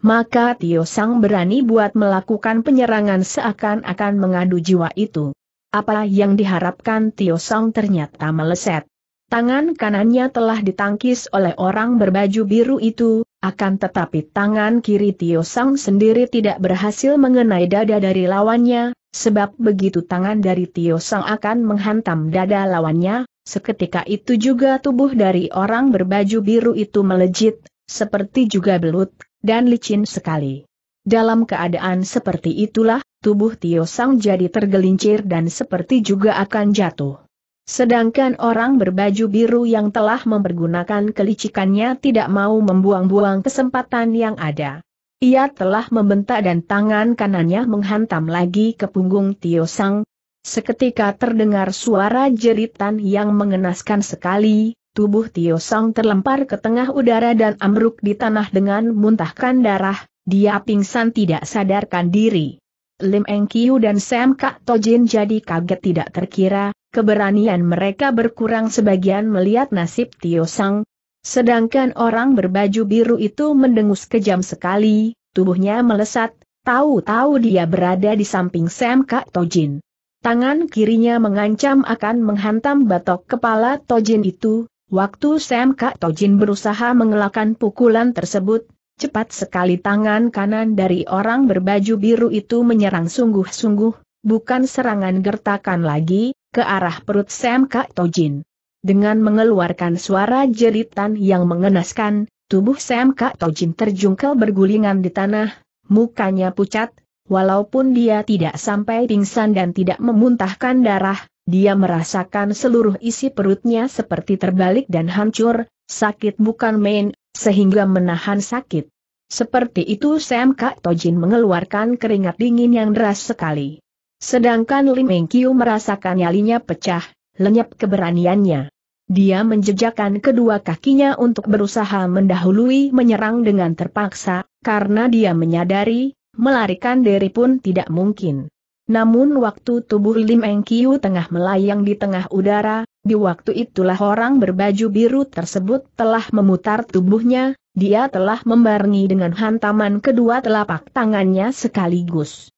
maka Tio Sang berani buat melakukan penyerangan seakan-akan mengadu jiwa itu. Apa yang diharapkan Tio Sang ternyata meleset. Tangan kanannya telah ditangkis oleh orang berbaju biru itu, akan tetapi tangan kiri Tio Sang sendiri tidak berhasil mengenai dada dari lawannya, sebab begitu tangan dari Tio Sang akan menghantam dada lawannya, seketika itu juga tubuh dari orang berbaju biru itu melejit, seperti juga belut, dan licin sekali. Dalam keadaan seperti itulah, tubuh Tio Sang jadi tergelincir dan seperti juga akan jatuh. Sedangkan orang berbaju biru yang telah mempergunakan kelicikannya tidak mau membuang-buang kesempatan yang ada. Ia telah membentak dan tangan kanannya menghantam lagi ke punggung Tio Sang. Seketika terdengar suara jeritan yang mengenaskan sekali, tubuh Tio Sang terlempar ke tengah udara dan ambruk di tanah dengan muntahkan darah, dia pingsan tidak sadarkan diri. Lim Eng Kiu dan Sam Kak Tojin jadi kaget tidak terkira, keberanian mereka berkurang sebagian melihat nasib Tio Sang. Sedangkan orang berbaju biru itu mendengus kejam sekali, tubuhnya melesat, tahu-tahu dia berada di samping Sam Kak Tojin. Tangan kirinya mengancam akan menghantam batok kepala Tojin itu, waktu Sam Kak Tojin berusaha mengelakkan pukulan tersebut, cepat sekali tangan kanan dari orang berbaju biru itu menyerang sungguh-sungguh, bukan serangan gertakan lagi, ke arah perut Sam Kak Tojin. Dengan mengeluarkan suara jeritan yang mengenaskan, tubuh Sam Kak Tojin terjungkel bergulingan di tanah, mukanya pucat. Walaupun dia tidak sampai pingsan dan tidak memuntahkan darah, dia merasakan seluruh isi perutnya seperti terbalik dan hancur, sakit bukan main, sehingga menahan sakit. Seperti itu Sam Kak Tojin mengeluarkan keringat dingin yang deras sekali. Sedangkan Lim Eng Kiu merasakan nyalinya pecah, lenyap keberaniannya. Dia menjejakkan kedua kakinya untuk berusaha mendahului menyerang dengan terpaksa, karena dia menyadari, melarikan diri pun tidak mungkin. Namun waktu tubuh Lim Eng Kiu tengah melayang di tengah udara, di waktu itulah orang berbaju biru tersebut telah memutar tubuhnya, dia telah membarengi dengan hantaman kedua telapak tangannya sekaligus.